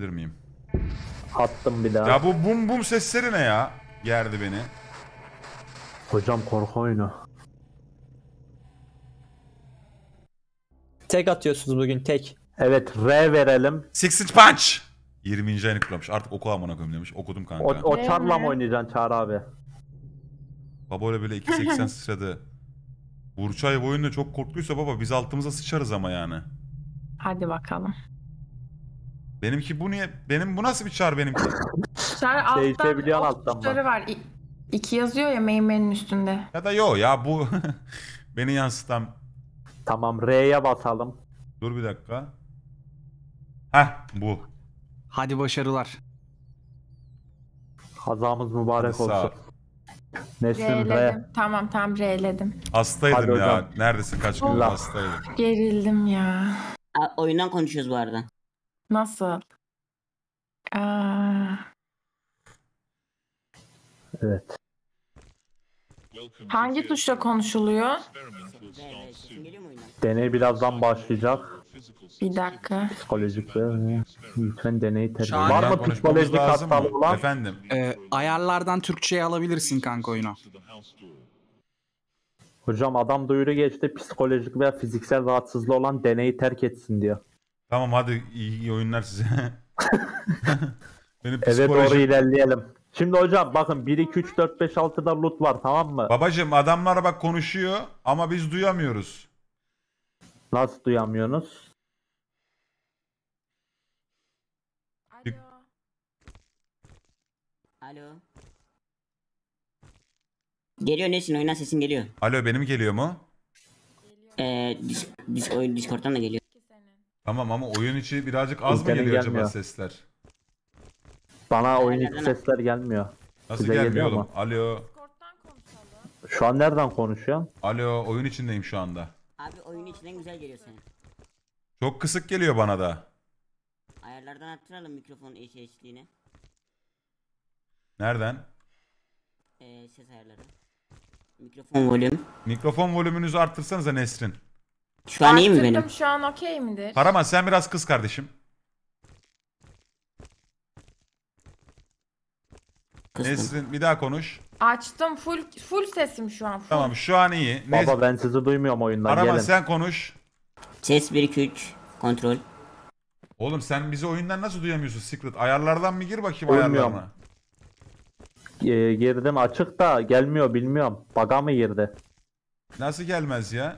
Bilir miyim? Attım bir daha. Ya bu bum bum sesleri ne ya? Gerdi beni. Hocam korku oyunu. Tek atıyorsunuz bugün, tek. Evet, R verelim. Six inch punch. 20. ayını kutlamış. Artık oku amına koyayım demiş. Okudum kanka. O çarla mı oynayacaksın Çağrı abi? Baba öyle böyle 2.80 sıçradı. Burçay bu oyunda çok korktuysa baba biz altımıza sıçarız ama yani. Hadi bakalım. Benimki bu niye? Benim bu nasıl bir çar benimki? Çar alttan tuşları var. İki yazıyor ya meymenin üstünde. Ya da yo ya bu beni yansıtan. Tamam R'ye basalım. Dur bir dakika. Heh bu. Hadi başarılar. Kazamız mübarek hadi olsun. Nesrin R. Tamam tam R'ledim. Hastaydım hadi ya. Hocam. Neredesin kaç gündür hastaydım. Gerildim ya. Oyundan konuşuyoruz bu arada. Nasıl? Evet. Hangi tuşla konuşuluyor? Deney birazdan başlayacak. Bir dakika. Psikolojik ve lütfen deneyi tercih. Var mı psikolojik hatalı olan? Efendim. Ayarlardan Türkçe'ye alabilirsin kanka oyunu. Hocam adam duyuru geçti. Psikolojik veya fiziksel rahatsızlığı olan deneyi terk etsin diyor. Tamam hadi iyi oyunlar size. Benim psikolojik... Evet doğru ilerleyelim. Şimdi hocam bakın 1, 2, 3, 4, 5, 6'da loot var tamam mı? Babacım adamlar bak konuşuyor ama biz duyamıyoruz. Nasıl duyamıyorsunuz? Alo. Alo. Geliyor Nesin oyuna sesin geliyor. Alo benim geliyor mu? Oyun Discord'dan da geliyor. Tamam ama oyun içi birazcık az mı geliyor gelmiyor acaba sesler? Bana oyun içi sesler gelmiyor. Nasıl size gelmiyor oğlum? Alo. Şu an nereden konuşuyorsun? Alo oyun içindeyim şu anda. Abi oyun içinden güzel geliyor senin. Çok kısık geliyor bana da. Ayarlardan arttıralım mikrofonun eşitliğini. Nereden? Ses ayarları. Mikrofon volüm. Mikrofon volümünüzü arttırsanıza Nesrin. Şu an iyi mi benim? Şu an okey midir? Karaman sen biraz kız kardeşim. Kıstım. Nesrin bir daha konuş. Açtım full sesim şu an. Full. Tamam şu an iyi. Baba ben sizi duymuyorum oyundan. Karaman gelin sen konuş. Ses 1-2-3 kontrol. Oğlum sen bizi oyundan nasıl duyamıyorsun Secret? Ayarlardan mı gir bakayım ayarlarına? Girdim açık da gelmiyor bilmiyorum. Bug'a mı girdi? Nasıl gelmez ya?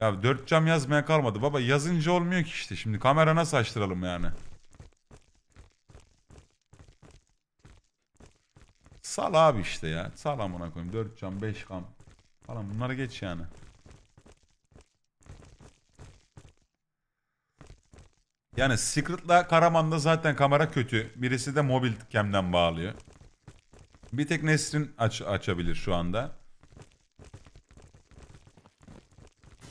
Ya 4 cam yazmaya kalmadı baba yazınca olmuyor ki işte şimdi kamera nasıl açtıralım yani. Sal abi işte ya sal amına koyayım 4 cam 5 cam falan bunları geç yani. Yani Secret'la Karaman'da zaten kamera kötü birisi de mobil cam'den bağlıyor. Bir tek Nesrin açabilir şu anda.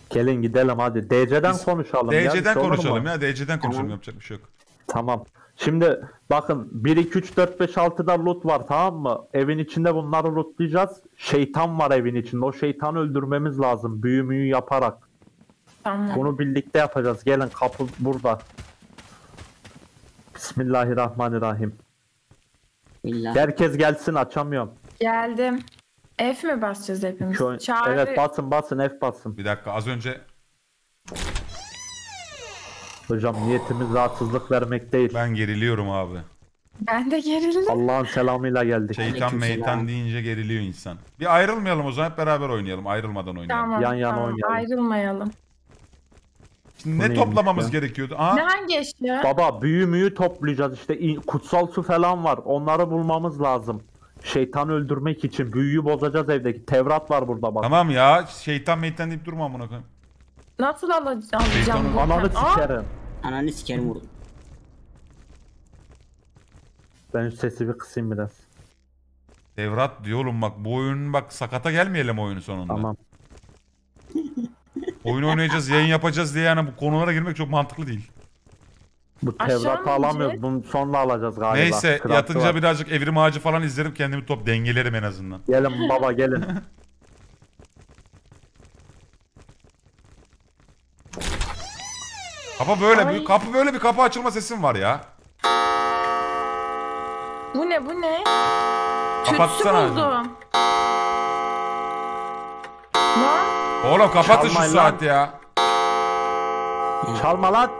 Gelin gidelim hadi. DC'den konuşalım. DC'den konuşalım ya. DC'den konuşalım. Tamam. Yapacak bir şey yok. Tamam. Şimdi bakın 1, 2, 3, 4, 5, 6'da loot var tamam mı? Evin içinde bunları lootlayacağız. Şeytan var evin içinde. O şeytanı öldürmemiz lazım. Büyümüyü yaparak. Tamam. Bunu birlikte yapacağız. Gelin kapı burada. Bismillahirrahmanirrahim. Bismillah. Herkes gelsin açamıyorum. Geldim. F mi basacağız hepimiz? Çağrı... Evet basın F basın. Bir dakika az önce... Hocam niyetimiz rahatsızlık vermek değil. Ben geriliyorum abi. Ben de gerildim. Allah'ın selamıyla geldik. Şeytan meytan deyince geriliyor insan. Bir ayrılmayalım o zaman hep beraber oynayalım. Ayrılmadan oynayalım. Tamam, yan yana oynayalım. Ayrılmayalım. Şimdi ne toplamamız gerekiyordu? Aha. Ne hangi eşya? Baba büyümüyü toplayacağız işte kutsal su falan var onları bulmamız lazım. Şeytanı öldürmek için büyüyü bozacağız evdeki. Tevrat var burada bak. Tamam ya şeytan meytan deyip durma amına koyayım. Nasıl alacağım? Ananı sikerim. Ananı sikerim vurun. Ben şu sesi bir kısayım biraz. Tevrat diyor oğlum bak bu oyunun bak sakata gelmeyelim oyunun sonunda. Tamam. Oyun oynayacağız yayın yapacağız diye yani bu konulara girmek çok mantıklı değil. Bu Tevrat'ı alamıyoruz. Bunu sonra alacağız galiba. Neyse Kıratlı yatınca var. Birazcık Evrim Ağacı falan izlerim. Kendimi top dengelerim en azından. Gelin baba gelin. Kapı böyle bir kapı böyle bir kapı açılma sesim var ya. Bu ne bu ne? Kapatsana. Oğlum kapatın şu saat ya. Çalma lan.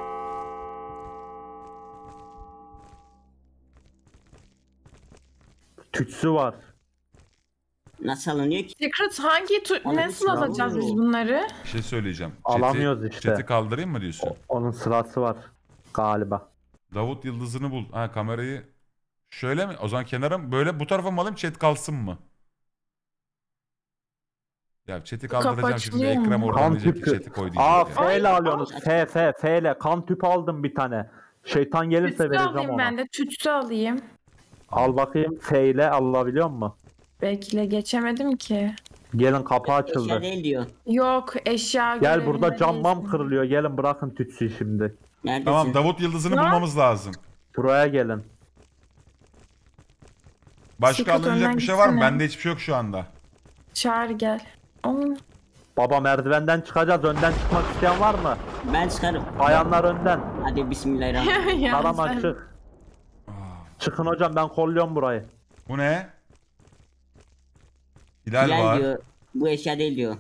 Tütsü var. Nasıl alınıyor ki? Secret hangi nasıl alacağız biz bunları? Bir şey söyleyeceğim. Alamıyoruz işte. Chat'i kaldırayım mı diyorsun? Onun sırası var galiba. Davut yıldızını bul. Ha kamerayı şöyle mi? O zaman kenara mı? Böyle bu tarafa mı alayım? Chat kalsın mı? Ya chat'i kaldıracağım şimdi. Ekrem oradan diyecek ki chat'i koy diyeceğim. Aa F ile alıyorsunuz. F ile. Kan tüpü aldım bir tane. Şeytan gelirse tütsü vereceğim ona. Tütsü alayım ben de. Tütsü alayım. Al bakayım. F ile alabiliyor musun? Bekle geçemedim ki. Gelin kapı açıldı. Eşya değil diyor. Yok eşya. Gel burada cam kırılıyor. Gelin bırakın tütsüyü şimdi. Neredesin? Tamam Davut yıldızını bulmamız lazım. Buraya gelin. Başka alınacak bir şey var mı? Bende hiçbir şey yok şu anda. Çağır gel. Baba merdivenden çıkacağız. Önden çıkmak isteyen var mı? Ben çıkarım. Bayanlar önden. Hadi bismillahirrahmanirrahim. Karaman çık. Çıkın hocam ben kolluyorum burayı. Bu ne? Hilal var. Diyor, bu eşya değil diyor.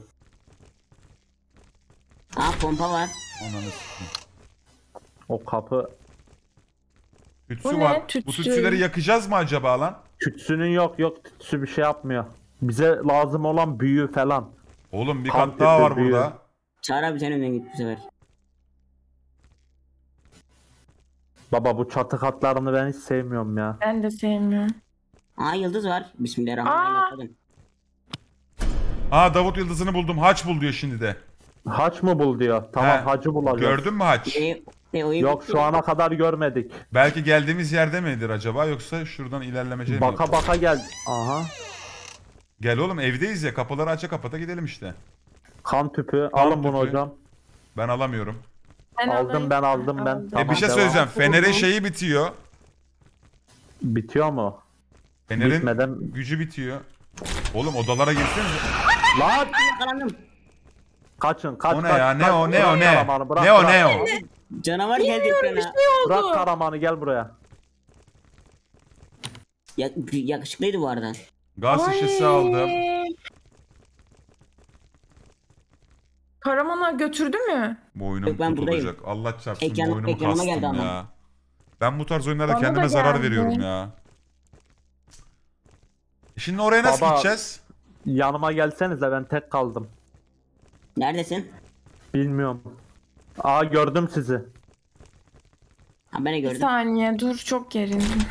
Aa pompa var. O kapı. Tütsü bu var. Tütsü. Bu tütsüleri yakacağız mı acaba lan? Tütsünün yok tütsü bir şey yapmıyor. Bize lazım olan büyü falan. Oğlum bir kat daha var büyü. Burada. Çağır abi sen önden git bu sefer. Baba bu çatı katlarını ben hiç sevmiyorum ya. Ben de sevmiyorum. Aa yıldız var. Bismillahirrahmanirrahim. Aa Davut yıldızını buldum. Haç bul diyor şimdi de. Haç mı bul diyor? Tamam he. Hacı bulacağız. Gördün mü haç? Yok şu ana kadar görmedik. Belki geldiğimiz yerde midir acaba yoksa şuradan ilerlemece baka, mi? Baka gel. Aha. Gel oğlum evdeyiz ya kapıları aça kapata gidelim işte. Kan tüpü kan alın tüpü. Bunu hocam. Ben alamıyorum. Ben aldım. Tamam, bir şey söyleyeceğim. Fener'in şeyi bitiyor. Bitiyor mu? Fener'in gücü bitiyor. Oğlum odalara girsene. Lan yakalandım. Kaçın. O ne ya? Ne o? Canavar geldi bana. Bırak karamanı gel buraya. Yakışıklıydı bu arada. Gaz şişesi aldım. Karaman'a götürdü mü? Boynum tutulacak. Allah çarpsın boynumu kastım ya. Ben bu tarz oyunlarda kendime zarar veriyorum ya. Şimdi oraya nasıl gideceğiz? Yanıma gelsenize ben tek kaldım. Neredesin? Bilmiyorum. Aa gördüm sizi. Ha beni gördüm. Bir saniye dur çok gerildim.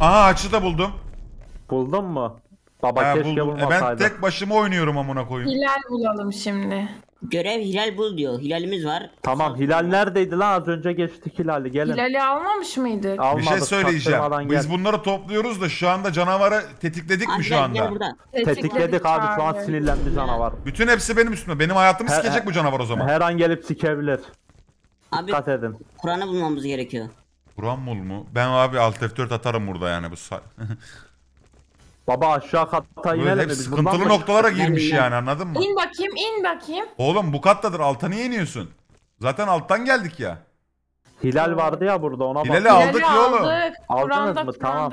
Aha açı da buldum. Buldun mu? Baba keşke bulmasaydı. Ben tek başıma oynuyorum amına koyayım. Hilal bulalım şimdi. Görev Hilal bul diyor. Hilalimiz var. Tamam Hilal neredeydi lan az önce geçtik Hilal'i gelin. Hilal'i almamış mıydık? Almadık, bir şey söyleyeceğim. Biz bunları topluyoruz da şu anda canavarı tetikledik mi şu anda? Tetikledik abi şu an sinirlendi canavar. Bütün hepsi benim üstüme. Benim hayatımı sikecek bu canavar o zaman. Her an gelip sikebilir. Abi, dikkat edin. Kur'an'ı bulmamız gerekiyor. Kur'an mu? Ben abi alt F4 atarım burada yani bu saat. Baba aşağı katta inelim. Hep sıkıntılı noktalara girmiş yani anladın mı? İn bakayım. Oğlum bu kattadır alta niye iniyorsun? Zaten alttan geldik ya. Hilal vardı ya burada ona bak. Hilal'i aldık ya oğlum. Aldınız mı? Tamam.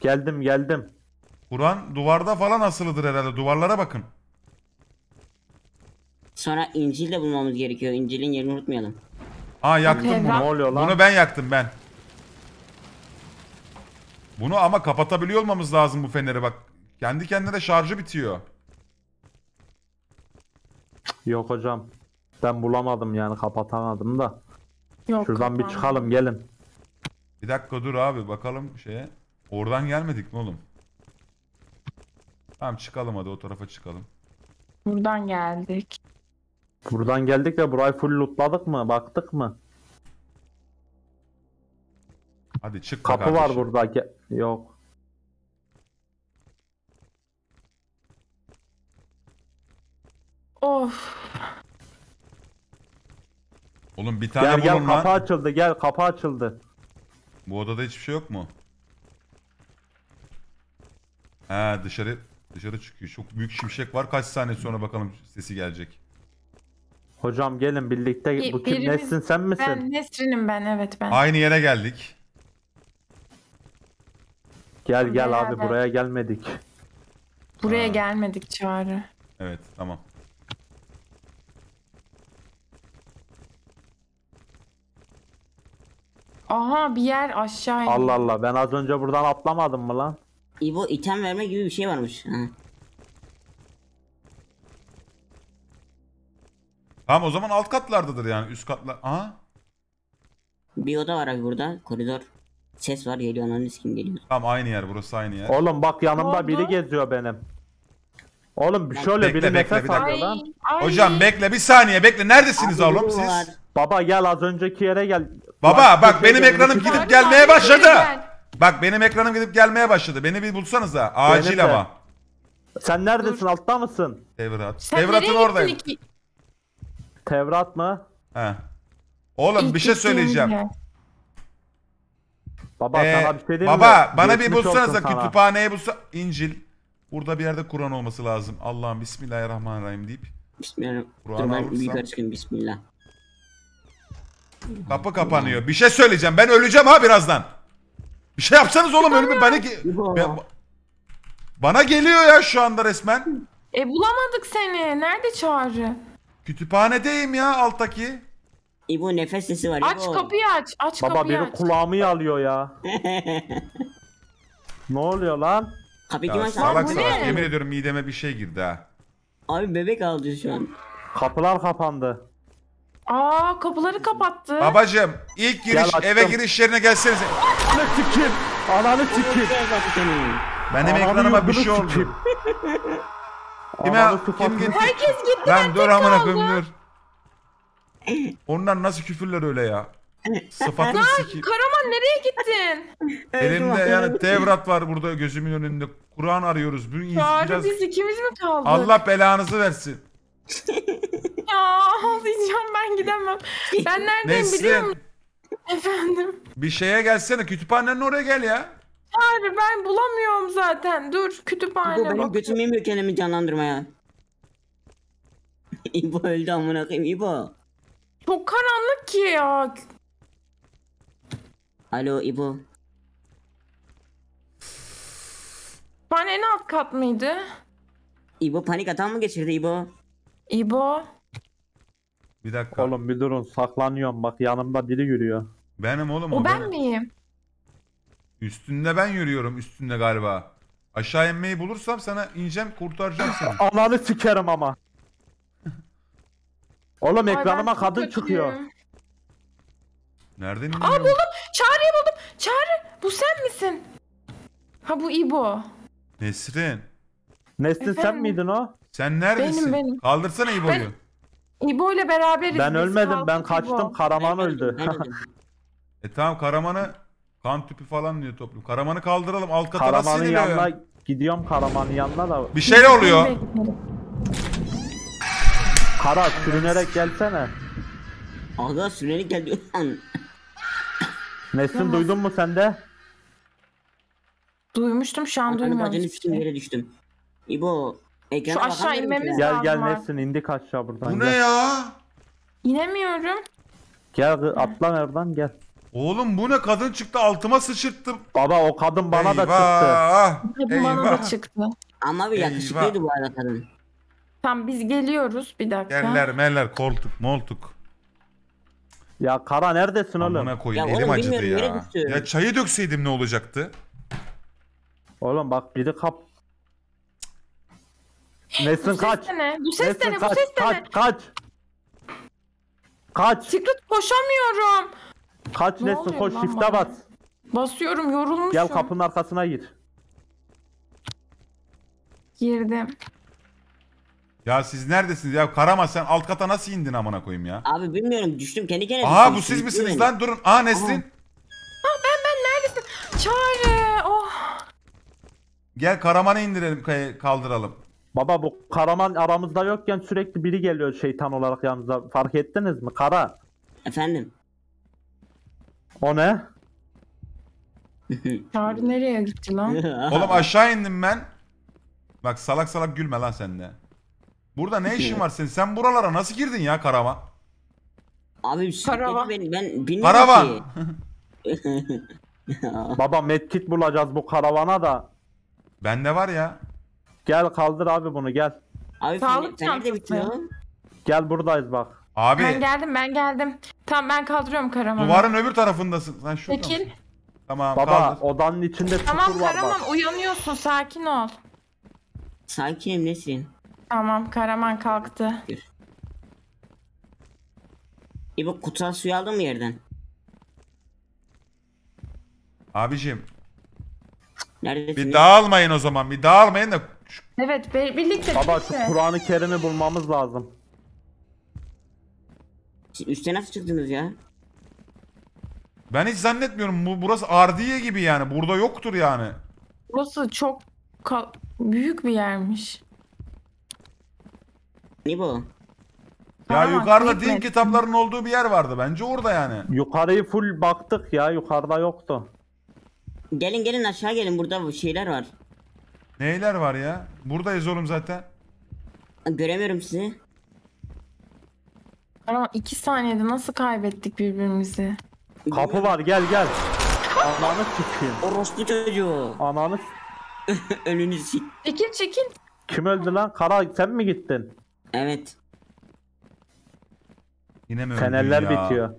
Geldim. Kur'an duvarda falan asılıdır herhalde duvarlara bakın. Sonra İncil de bulmamız gerekiyor. İncil'in yerini unutmayalım. Aa yaktım bunu. Ne oluyor lan? Bunu ben yaktım ben. Bunu ama kapatabiliyor olmamız lazım bu feneri bak. Kendi kendine şarjı bitiyor. Yok hocam. Ben bulamadım yani kapatamadım da. Yok, şuradan bir çıkalım gelin. Bir dakika dur abi bakalım şeye. Oradan gelmedik mi oğlum? Tamam çıkalım hadi o tarafa çıkalım. Buradan geldik. Buradan geldik de burayı full lootladık mı? Baktık mı? Hadi çık kapı kardeşim. Var burada. Yok. Of. Oğlum bir tane gel, bulun lan. Kapı açıldı. Bu odada hiçbir şey yok mu? He dışarı Dışarı çıkıyor. Çok büyük şimşek var. Kaç saniye sonra bakalım sesi gelecek. Hocam gelin birlikte. Bu kim? Nesrin sen misin? Ben Nesrin'im ben, evet ben. Aynı yere geldik. Gel gel beraber. Abi buraya gelmedik. Buraya gelmedik Çağrı. Evet tamam. Aha bir yer aşağı indi. Allah Allah, ben az önce buradan atlamadım mı lan? İbo item verme gibi bir şey varmış. Ha. Tamam o zaman alt katlardadır yani, üst katlar. Aha. Bir oda var abi burada, koridor. Ses var geliyor, analiz kim geliyor? Tamam aynı yer, burası aynı yer. Oğlum bak yanımda biri geziyor benim. Oğlum şöyle biri nefes alıyor lan. Hocam bekle bir saniye, bekle neredesiniz abi, oğlum siz? Var. Baba gel az önceki yere gel. Baba bak, bak benim ekranım gidip gelmeye başladı. Bak benim ekranım gidip gelmeye başladı. Beni bir bulsanıza acil Benete. Ama. Sen neredesin? Dur. Altta mısın? Tevrat. Tevrat'ın oradayım. Tevrat mı? He. Oğlum bir şey söyleyeceğim. Baba sana bir şey diyeyim mi? Baba bana bir bulsanıza kütüphaneye, bulsa İncil. Burada bir yerde Kur'an olması lazım. Allah'ım bismillahirrahmanirrahim deyip. Bismillahirrahmanirrahim. Bismillah. Kapı kapanıyor. Bir şey söyleyeceğim. Ben öleceğim ha birazdan. Bir şey yapsanız oğlum, ölümü bana geliyor ya şu anda resmen. Bulamadık seni. Nerede Çağrı? Kütüphanedeyim ya alttaki. İbo nefes sesi var. Aç kapıyı aç. Aç kapıyı aç. Baba benim kulağımı yalıyor ya. Ne oluyor lan? Kapıyı kim açtı? Salak salak. Yemin ediyorum mideme bir şey girdi ha. Abi bebek ağlıyor şu an. Kapılar kapandı. Aa kapıları kapattı. Babacım ilk giriş eve giriş yerine gelsenize. Ananı sikeyim. Ananı sikeyim. Benim ekranıma bir şey oldu. Kim gitti? Herkes gitti. Lan dur amına koyayım dur. Onlar nasıl küfürler öyle ya? Sıfatını sikeyim. Karaman nereye gittin? Elimde yani Tevrat var burada gözümün önünde. Kur'an arıyoruz. Çağrı biz ikimiz mi kaldık? Allah belanızı versin. Ya ağlayacağım, ben gidemem. Ben neredeyim Nesli, biliyor musun? Efendim? Bir şeye gelsene, kütüphanenin oraya gel ya. Hayır ben bulamıyorum zaten, dur kütüphane bak. Benim götüm yemiyor kendimi canlandırmaya. İbo öldü amına koyayım İbo. Çok karanlık ki ya. Alo İbo. Ben en alt kat mıydı? İbo panik atan mı geçirdi İbo? İbo. Bir dakika. Oğlum bir durun, saklanıyorum bak yanımda biri yürüyor. Benim oğlum o. O ben miyim? Üstünde ben yürüyorum üstünde galiba. Aşağı inmeyi bulursam sana ineceğim, kurtaracağım seni. Ananı sikerim ama. Oğlum ekranıma kadın çıkıyor. Nereden iniyor? Aa buldum. Çağrı'yı buldum. Çağrı bu sen misin? Ha bu İbo. Nesrin. Nesrin sen miydin o? Sen neredesin? Benim. Kaldırsana İbo'yu. İbo ile beraberiz. Ben ölmedim, ben kaçtım. İbo. Karaman öldü. Tamam Karaman'ı kan tüpü falan diyor toplum. Karaman'ı kaldıralım. Alt kata Karaman'ın yanına ya. Gidiyorum Karaman'ın yanına da. Bir şey oluyor. Kara sürünerek gelsene. Aga sürünerek geliyor. Nesrin duydun mu sen de? Duymuştum şu an duymadım. Acının üstüne yere düştüm. İbo. Şu aşağı inmemiz lazım. Gel Nesrin indik aşağı buradan. Bu ne ya? İnemiyorum. Gel atla nereden gel. Oğlum bu ne, kadın çıktı altıma sıçırttı. Baba o kadın bana da çıktı. Eyvah. Bana da çıktı. Ama bir yakışıklıydı bu arada kadın. Tamam biz geliyoruz bir dakika. Geller koltuk moltuk. Ya Kara neredesin oğlum? Amına koyayım elim acıdı ya. Ya çayı dökseydim ne olacaktı? Oğlum bak biri kap. Nesrin kaç. Bu ses de ne? Bu ses de ne? Kaç. Secret koşamıyorum. Kaç Nesrin koş, shift'e bas. Basıyorum, yorulmuşum. Gel kapının arkasına gir. Girdim. Ya siz neredesiniz ya? Karaman sen alt kata nasıl indin amına koyayım ya? Abi bilmiyorum, düştüm kendi kendime. Aha bu siz misiniz lan? Durun. Aa Nesrin. Aa ben neredesin? Çağrı. Oh. Gel Karaman'ı indirelim, kaldıralım. Baba bu Karaman aramızda yokken sürekli biri geliyor şeytan olarak yanımıza. Fark ettiniz mi Kara? Efendim? O ne? Çağrı nereye gitti lan? Oğlum aşağı indim ben. Bak salak salak gülme lan sen de. Burada ne işin var senin? Sen buralara nasıl girdin ya karavan? Abi karavan. Ben bilmiyorum karavan. Ki. Baba medkit bulacağız bu karavana da. Bende var ya. Gel kaldır abi bunu gel. Abi sağlık çantası. Gel buradayız bak. Abi. Ben geldim. Tamam ben kaldırıyorum karavanı. Duvarın öbür tarafındasın. Sen şuradan. Çekil. Tamam baba kaldır. Odanın içinde çukur var. Tamam Karaman bak. Uyanıyorsun sakin ol. Sakinim nesin? Tamam Karaman kalktı. İbo kutsal suyu aldın mı yerden? Abicim. Neredesin? Bir dağılmayın o zaman. Bir dağılmayın da. Evet birlikte. Baba şu Kur'an-ı Kerim'i bulmamız lazım. Siz üstte nasıl çıktınız ya? Ben hiç zannetmiyorum. Burası Ardiye gibi yani. Burada yoktur yani. Burası çok büyük bir yermiş. Ne bu? Ya tamam, yukarıda din kitaplarının olduğu bir yer vardı. Bence orada yani. Yukarıyı full baktık ya. Yukarıda yoktu. Gelin aşağı gelin. Burada şeyler var. Neyler var ya? Buradayız oğlum zaten. Göremiyorum sizi. Ama 2 saniyede nasıl kaybettik birbirimizi? Kapı var gel. Ananı sikeyim. Orospu çocuğu. Ananı önünü sik. Çekil. Kim öldü lan? Kara sen mi gittin? Evet. Yine mi öldün ya?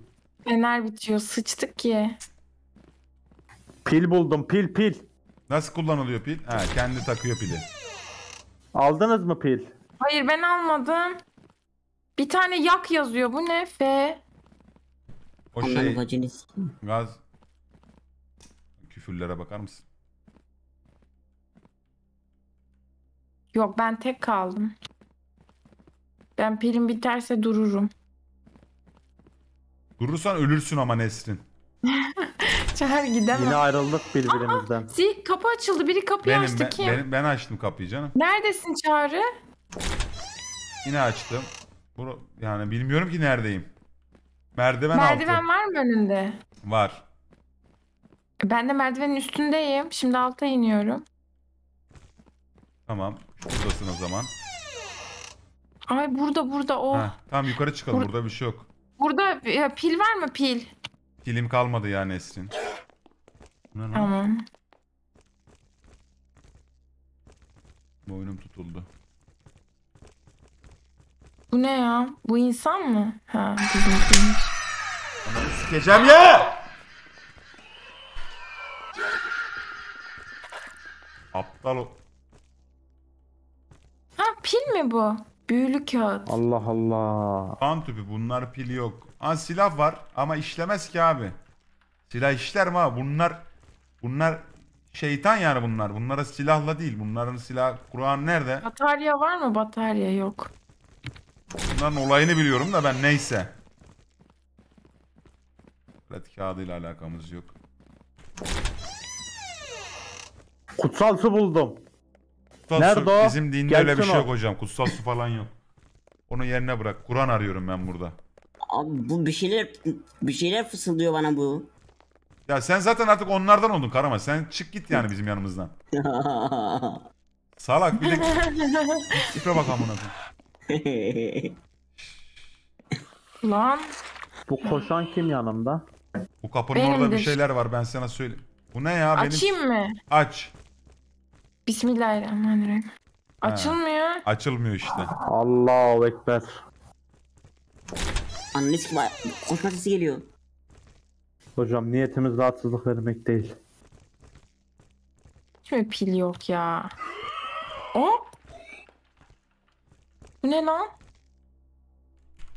Fener bitiyor. Sıçtık ki. Pil buldum pil. Nasıl kullanılıyor pil? Ha kendi takıyor pili. Aldınız mı pil? Hayır ben almadım. Bir tane yak yazıyor. Bu ne? F. O şey gaz. Küfürlere bakar mısın? Yok ben tek kaldım. Ben pilim biterse dururum. Durursan ölürsün ama Nesrin. Çağır gidemem. Yine ayrıldık birbirimizden. Aa, kapı açıldı. Biri kapıyı açtı kim? Ben açtım kapıyı canım. Neredesin Çağrı? Yine açtım. Yani bilmiyorum ki neredeyim. Merdiven var mı önünde? Var. Ben de merdivenin üstündeyim. Şimdi alta iniyorum. Tamam. Buradasın o zaman. Ay burada o. Oh. Tamam yukarı çıkalım. Burada bir şey yok. Burada ya, pil var mı pil? Pilim kalmadı ya Nesrin. Tamam. Boynum tutuldu. Bu ne ya? Bu insan mı? Ha, bizim. Ananı sikeceğim ya! Aptal o. Ha, pil mi bu? Büyülü kağıt. Allah Allah. Kan tüpü, bunlar pil yok. Ha, silah var ama işlemez ki abi. Silah işler mi abi? Bunlar şeytan yani bunlar. Bunlara silahla değil. Bunların silahı, Kur'an nerede? Batarya var mı? Batarya yok. Bunların olayını biliyorum da ben neyse. Pratik kağıdıyla alakamız yok. Kutsal su buldum. Nerede o? Bizim dinde öyle bir şey yok hocam. Kutsal su falan yok. Onu yerine bırak. Kur'an arıyorum ben burada. Abi bu bir şeyler fısıldıyor bana bu. Ya sen zaten artık onlardan oldun Karama. Sen çık git yani bizim yanımızdan. Salak bir de. Şifre bakalım buna. Lan bu koşan kim yanımda? Bu kapının benim orada bir şeyler var ben sana söyleyeyim. Bu ne ya benim? Açayım mı? Aç. Bismillahirrahmanirrahim. Ha. Açılmıyor. Açılmıyor işte. Allahu ekber. Annesi gibi koşma sesi geliyor. Hocam niyetimiz rahatsızlık vermek değil. Hiçbir pil yok ya. O? Bu ne lan?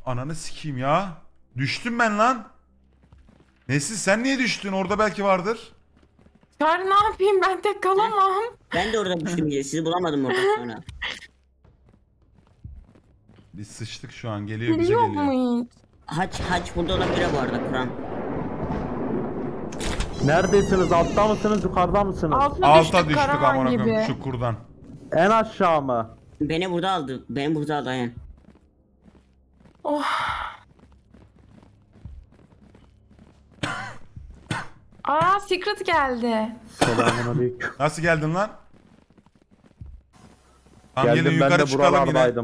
Ananı sikeyim ya. Düştüm ben lan. Nesin sen niye düştün? Orada belki vardır. Çağrı ne yapayım ben tek kalamam. Ben de orada düştüm diye sizi bulamadım orada sonra. Biz sıçtık şu an geliyor bize geliyor. Haç burada olabilir bu arada Kur'an. Neredesiniz? Altta mısınız? Yukarıda mısınız? Alta düştük amına koyayım şu kurdan. En aşağı mı? Beni burada aldı. Beni burada aldı yani. Oh. Aa Secret geldi. Selamünaleyküm. Nasıl geldin lan? Tamam, geldim, gelin yukarı çıkalım yine.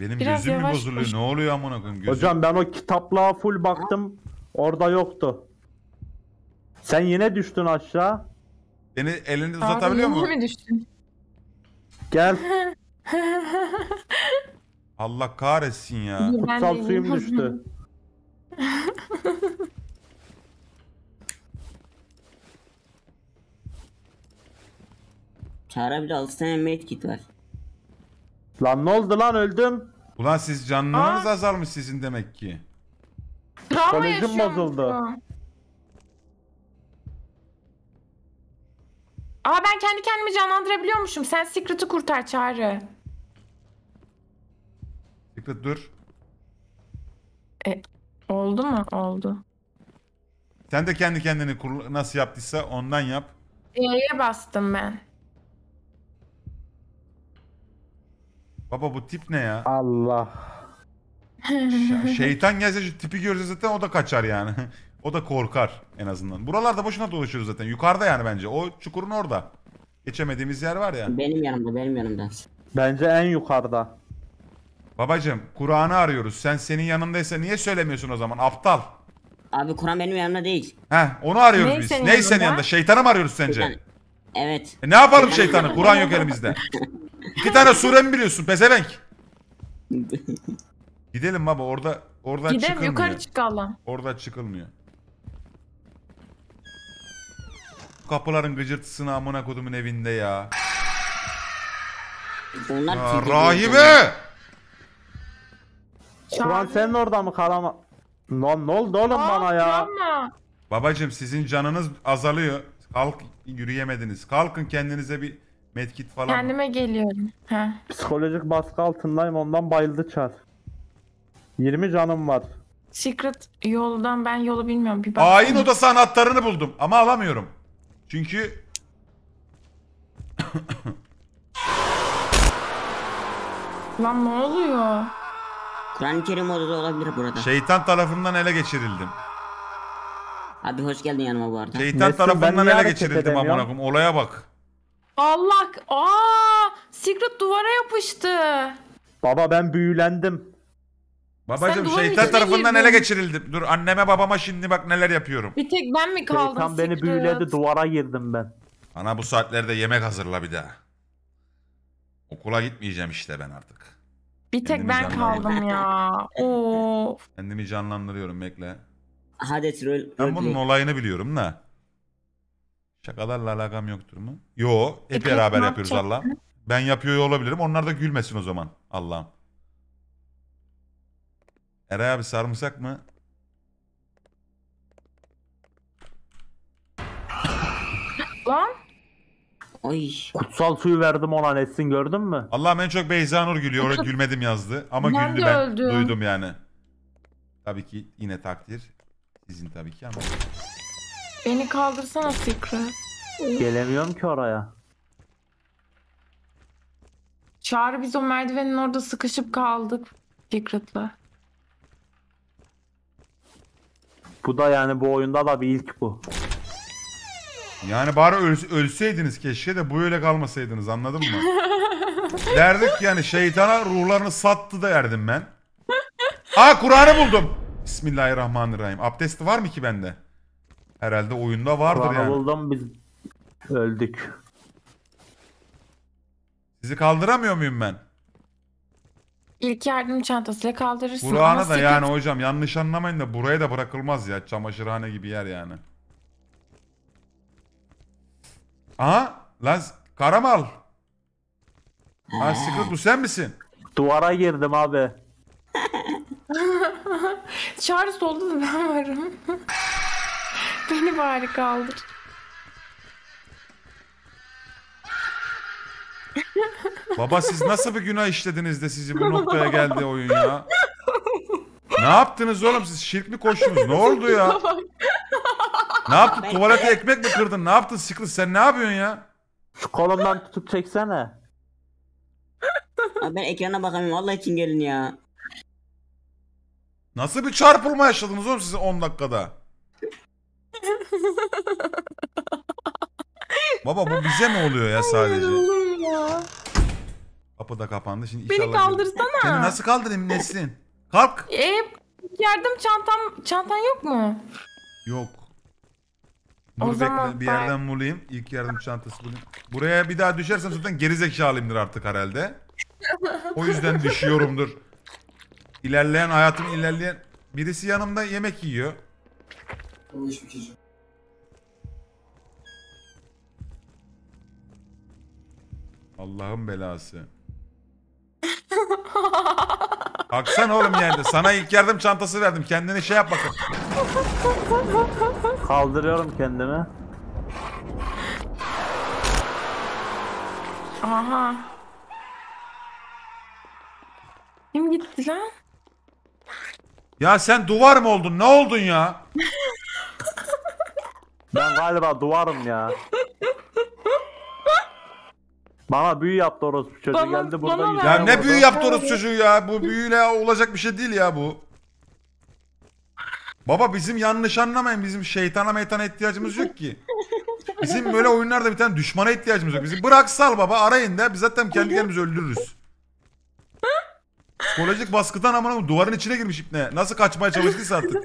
Benim biraz gözüm mü bozuluyor? Ne oluyor amına koyayım gözüm? Hocam ben o kitaplığa full baktım. Orada yoktu. Sen yine düştün aşağı. Beni elini uzatabiliyor musun? Yine düştün. Gel. Allah kahretsin ya. Kutsal suyum düştü. Çağrı bile 6 tane medkit var. Lan ne oldu lan, öldüm. Ulan siz canınız azalmış sizin demek ki. Kolejim bozuldu. Aa, ben kendi kendimi canlandırabiliyormuşum. Sen Secret'ı kurtar Çağrı. Secret dur. Oldu mu? Oldu. Sen de kendi kendini kur, nasıl yaptıysa ondan yap. E'ye bastım ben. Baba bu tip ne ya? Allah. Şeytan gelse şu tipi görse zaten o da kaçar yani. O da korkar en azından. Buralarda boşuna dolaşıyoruz zaten. Yukarıda yani bence. O çukurun orada. Geçemediğimiz yer var ya. Benim yanımda, benim yanımda. Bence en yukarıda. Babacım Kur'an'ı arıyoruz. Senin yanındaysa niye söylemiyorsun o zaman? Aptal. Abi Kur'an benim yanımda değil. Heh, onu arıyoruz biz. Ney senin yanında? Şeytanı mı arıyoruz sence? Şeytan. Evet. Ne yapalım şeytanı? Kur'an yok elimizde. 2 tane sure mi biliyorsun pezevenk? Gidelim baba, oradan gidelim, çıkılmıyor. Gidelim yukarı çıkalım. Orada çıkılmıyor. Kapıların gıcırtısını amına kodumun evinde ya. Ya rahibe! Kur'an senin orada mı kalama? Lan ne oldu oğlum bana ya? Canım. Babacım sizin canınız azalıyor. Kalk, yürüyemediniz. Kalkın kendinize bir medkit falan. Kendime geliyorum. Heh. Psikolojik baskı altındayım, ondan bayıldı Çar. 20 canım var. Secret yoldan, ben yolu bilmiyorum. Bir ayin odası anahtarını buldum ama alamıyorum. Çünkü lan ne oluyor? Kur'an-ı Kerim odada olabilir burada. Şeytan tarafından ele geçirildim. Abi hoş geldin yanıma bu arada. Şeytan tarafından ele geçirildim amına koyayım. Olaya bak. Allah! Aa! Secret duvara yapıştı. Baba ben büyülendim. Babacım şeytan tarafından ele geçirildim. Dur anneme babama şimdi bak neler yapıyorum. Bir tek ben mi kaldım? Şeytan beni büyüledi, duvara girdim ben. Ana bu saatlerde yemek hazırla bir daha. Okula gitmeyeceğim işte ben artık. Bir tek ben kaldım ya. Of. Kendimi canlandırıyorum bekle. Ben bunun olayını biliyorum da. Şakalarla alakam yoktur mu? Yo, hep beraber yapıyoruz Allah'ım. Ben yapıyor olabilirim. Onlar da gülmesin o zaman Allah'ım. Eray abi sarımsak mı? Lan? Ay. Kutsal suyu verdim ona, Nesrin gördün mü? Allah'ım en çok Beyza Nur gülüyor. Orada gülmedim yazdı. Ama ben güldü ben. Öldüm. Duydum yani. Tabii ki yine takdir. Sizin tabii ki ama. Beni kaldırsana Secret. Gelemiyorum ki oraya. Çağrı biz o merdivenin orada sıkışıp kaldık Secret'la. Bu da yani bu oyunda da bir ilk bu. Yani bari ölseydiniz keşke de böyle kalmasaydınız, anladın mı? Derdik yani şeytana ruhlarını sattı da derdim ben. Aa Kur'an'ı buldum. Bismillahirrahmanirrahim. Abdesti var mı ki bende? Herhalde oyunda vardır Kur'an'ı yani. Buldum, biz öldük. Sizi kaldıramıyor muyum ben? İlk yardım çantasıyla kaldırırsın. Kur'an'ı da yani hocam yanlış anlamayın da buraya da bırakılmaz ya. Çamaşırhane gibi yer yani. Aha lan Karamal. Ha Secret bu sen misin? Duvara girdim abi. Çağrı soldu da ben varım. Beni bari kaldır. Baba siz nasıl bir günah işlediniz de sizi bu noktaya geldi oyun ya? Ne yaptınız oğlum, siz şirk mi koştunuz? Ne oldu ya? Ne yaptın? Tuvalete ekmek mi kırdın? Ne yaptın Secret? Sen ne yapıyorsun ya? Şu kolumdan tutup çeksene. Abi ben ekrana bakamıyorum. Vallahi için gelin ya. Nasıl bir çarpılma yaşadınız oğlum siz 10 dakikada? Baba bu bize mi oluyor ya sadece? Ya. Kapı da kapandı şimdi. Beni kaldırsana. Seni nasıl kaldırayım Neslin? Kalk. Yardım çantan yok mu? Yok. Dur bekle bir yerden bulayım. İlk yardım çantası bulayım. Buraya bir daha düşersem zaten gerizekalıyımdır artık herhalde. O yüzden düşüyorumdur. İlerleyen hayatım ilerleyen. Birisi yanımda yemek yiyor. O iş bitici. Allah'ın belası. Kalksana oğlum yerde. Sana ilk yardım çantası verdim. Kendine şey yap bakın. Kaldırıyorum kendimi. Aha. Kim gitti lan? Ya sen duvar mı oldun? Ne oldun ya? Ben galiba duvarım ya. Bana büyü yaptı orospu çocuğu geldi burada. Ya ne büyü yaptı orospu çocuğu ya? Bu büyüyle olacak bir şey değil ya bu. Baba bizim yanlış anlamayın. Bizim şeytana meytana ihtiyacımız yok ki. Bizim böyle oyunlarda bir tane düşmana ihtiyacımız yok. Bizi bırak sal baba arayın da biz zaten kendi kendimizi öldürürüz. Psikolojik baskıdan amına duvarın içine girmiş ipne. Nasıl kaçmaya çalıştıysa artık.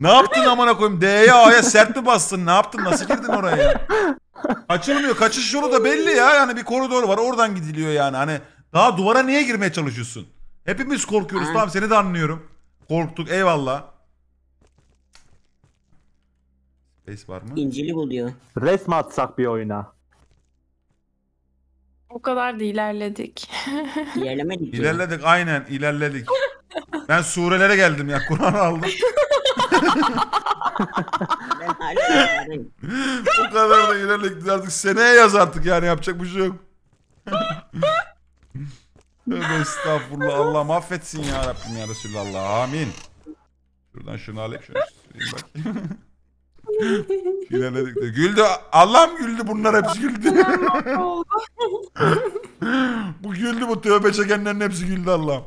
Ne yaptın amına koyayım? D'ye A'ya sert mi bastın? Ne yaptın? Nasıl girdin oraya? Açılmıyor. Kaçış yolu da belli ya. Yani bir koridor var. Oradan gidiliyor yani. Hani daha duvara niye girmeye çalışıyorsun? Hepimiz korkuyoruz. Tamam seni de anlıyorum. Korktuk. Eyvallah. Space var mı? İncili buluyor. Resmi atsak bir oyuna. O kadar da ilerledik. İlerlemedik. İlerledik ya. Aynen ilerledik. Ben surelere geldim ya. Kur'an'ı aldım. O kadar da ilerledik artık. Seneye yaz artık yani yapacak bir şey yok. Estağfurullah Allah mahvetsin ya Rabbim ya Resulallah. Amin. Şuradan şunu alayım. İlerledik de. Güldü. Allah'ım güldü bunlar hepsi güldü. Bu güldü bu tövbe çekenlerin hepsi güldü Allah'ım.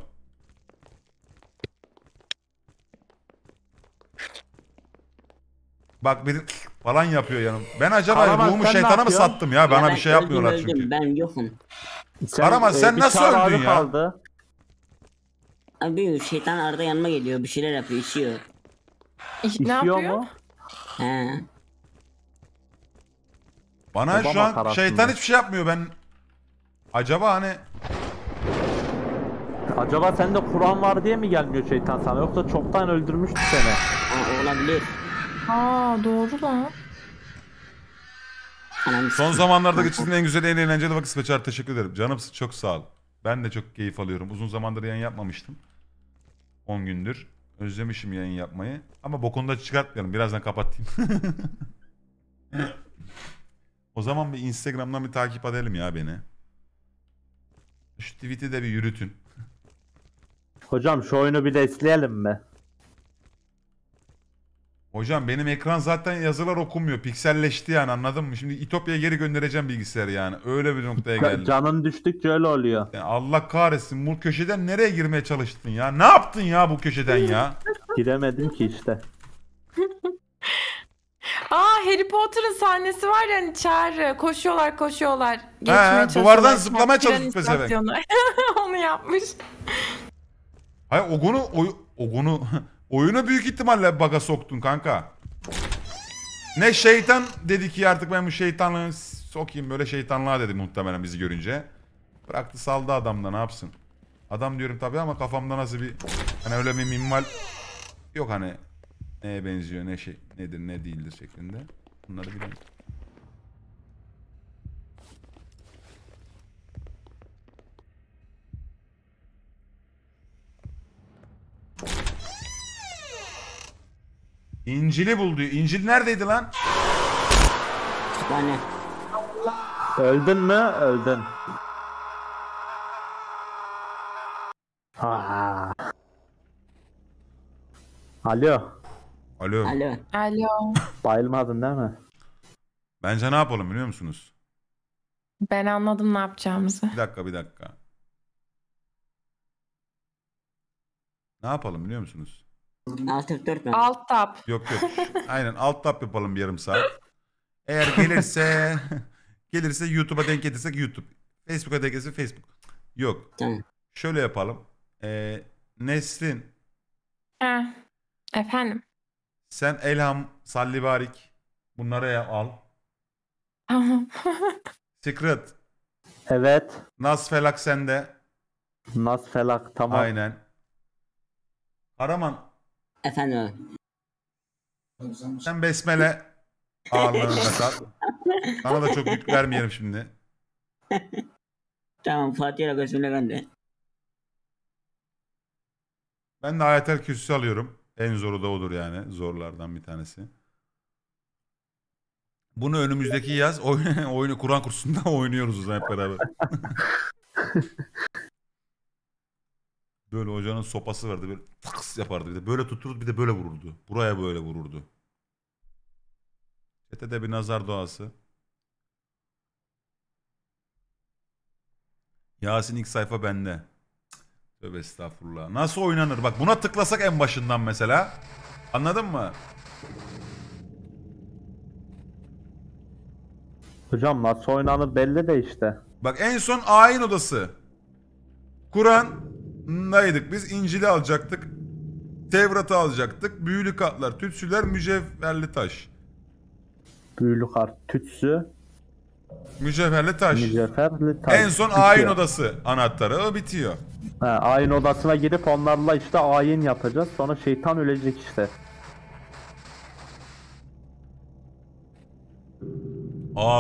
Bak biri falan yapıyor yanım. Ben acaba ruhumu şeytana mı sattım ya? Bana bir şey yapmıyorlar çünkü. Ben yokum. Arama sen nasıl öldün ya? Abi şeytan arada yanıma geliyor. Bir şeyler yapıyor. İçiyor. Ne yapıyor? He. Bana şu an şeytan hiçbir şey yapmıyor. Ben acaba hani acaba sende Kur'an var diye mi gelmiyor şeytan sana? Yoksa çoktan öldürmüştü seni. Olabilir. Aa doğru lan. Son zamanlardaki çizdiğin en güzel en eğlenceli vakıs ve çağrı teşekkür ederim. Canımsın çok sağ ol. Ben de çok keyif alıyorum. Uzun zamandır yayın yapmamıştım. 10 gündür. Özlemişim yayın yapmayı. Ama bokunu da çıkartmayalım. Birazdan kapatayım. O zaman bir Instagram'dan bir takip edelim ya beni. Şu tweet'i de bir yürütün. Hocam şu oyunu bir de esleyelim mi? Hocam benim ekran zaten yazılar okumuyor. Pikselleşti yani anladın mı? Şimdi İtopya'ya geri göndereceğim bilgisayarı yani. Öyle bir noktaya geldim. Canın düştükçe öyle oluyor. Yani Allah kahretsin bu köşeden nereye girmeye çalıştın ya? Ne yaptın ya bu köşeden ya? Giremedim ki işte. Aa Harry Potter'ın sahnesi var yani çağrı. Koşuyorlar. He, duvardan zıplamaya çalıştı mesela. Onu yapmış. Hayır o konu... Oyunu büyük ihtimalle bug'a soktun kanka. Ne şeytan dedi ki artık ben bu şeytanlığı sokayım böyle şeytanlığa dedi muhtemelen bizi görünce. Bıraktı saldı adamda ne yapsın. Adam diyorum tabii ama kafamda nasıl bir hani öyle bir minimal yok hani neye benziyor ne şey nedir ne değildir şeklinde. Bunları bilmiyorum. İncil'i buldu. İncil neredeydi lan? Yani. Öldün mü? Öldün. Ha. Alo. Bayılmadın değil mi? Bence ne yapalım biliyor musunuz? Ben anladım ne yapacağımızı. Bir dakika. Ne yapalım biliyor musunuz? Alt tab. Yok. Aynen alt tab yapalım bir yarım saat. Eğer gelirse YouTube'a denk getirsek YouTube. Facebook'a denk getirsek Facebook. Yok. Tamam. Şöyle yapalım. Nesrin. Efendim. Sen Elham, Sallibarik bunları al. Tamam. Secret. Evet. Nasfelak sende. Nasfelak tamam. Aynen. Karaman. Efendim. Sen besmele ağırlığına sat. Sana da çok yük vermeyelim şimdi. Tamam, Fatih'e gözümle gönder. Ben de ayetel kürsüsü alıyorum. En zoru da odur yani. Zorlardan bir tanesi. Bunu önümüzdeki yaz oyunu Kur'an kursunda oynuyoruz hep beraber. Böyle hocanın sopası vardı. Böyle tıks yapardı. Bir de böyle tuturdu, bir de böyle vururdu. Buraya böyle vururdu. Çete de bir nazar duası. Yasin ilk sayfa bende. Tövbe estağfurullah. Nasıl oynanır? Bak buna tıklasak en başından mesela. Anladın mı? Hocam nasıl oynanır belli de işte. Bak en son ayin odası. Kur'an'daydık biz. İncil'i alacaktık. Tevrat'ı alacaktık. Büyülü kartlar, tütsüler, mücevherli taş. Büyülü kart, tütsü. Mücevherli taş. Mücevherli taş. En son bitiyor. Ayin odası anahtarı. O bitiyor. He, ayin odasına girip onlarla işte ayin yapacağız. Sonra şeytan ölecek işte.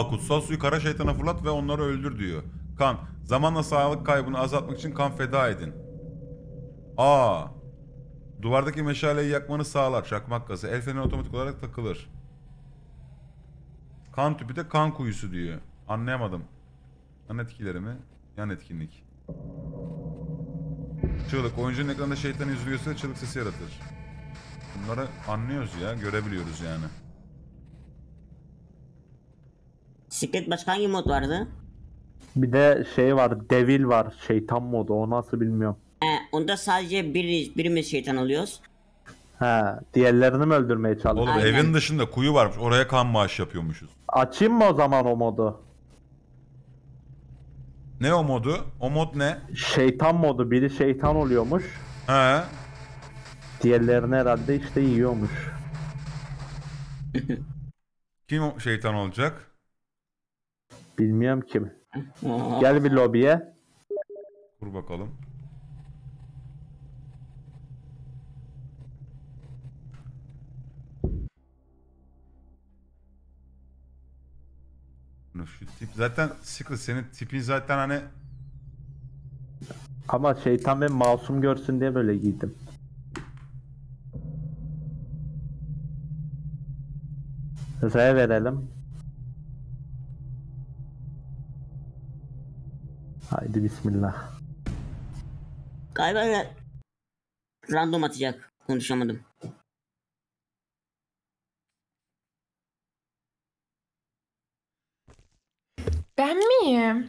Kutsal suyu kara şeytana fırlat ve onları öldür diyor. Kan. Zamanla sağlık kaybını azaltmak için kan feda edin. Duvardaki meşaleyi yakmanı sağlar. Çakmak gazı. El feneri otomatik olarak takılır. Kan tüpü de kan kuyusu diyor. Anlayamadım. Yan etkileri mi? Yan etkinlik. Çığlık. Oyuncunun ekranında şeytanın yüzünü gösterir, çığlık sesi yaratır. Bunları anlıyoruz ya. Görebiliyoruz yani. Siklet başka hangi mod vardı? Bir de şey var. Devil var. Şeytan modu. O nasıl bilmiyorum. Onda sadece birimiz şeytan oluyoruz. Diğerlerini mi öldürmeye çalışıyoruz? Oğlum evin dışında kuyu varmış. Oraya kan maaşı yapıyormuşuz. Açayım mı o zaman o modu? Ne o modu? O mod ne? Şeytan modu. Biri şeytan oluyormuş. He. Diğerlerini herhalde işte yiyormuş. Kim şeytan olacak? Bilmiyorum kim. Gel bir lobiye. Dur bakalım. Şu tip zaten sıkı, senin tipin zaten hani. Ama şeytan beni masum görsün diye böyle giydim. R'ye verelim. Haydi bismillah. Galiba öyle random atacak. Konuşamadım. Ben miyim?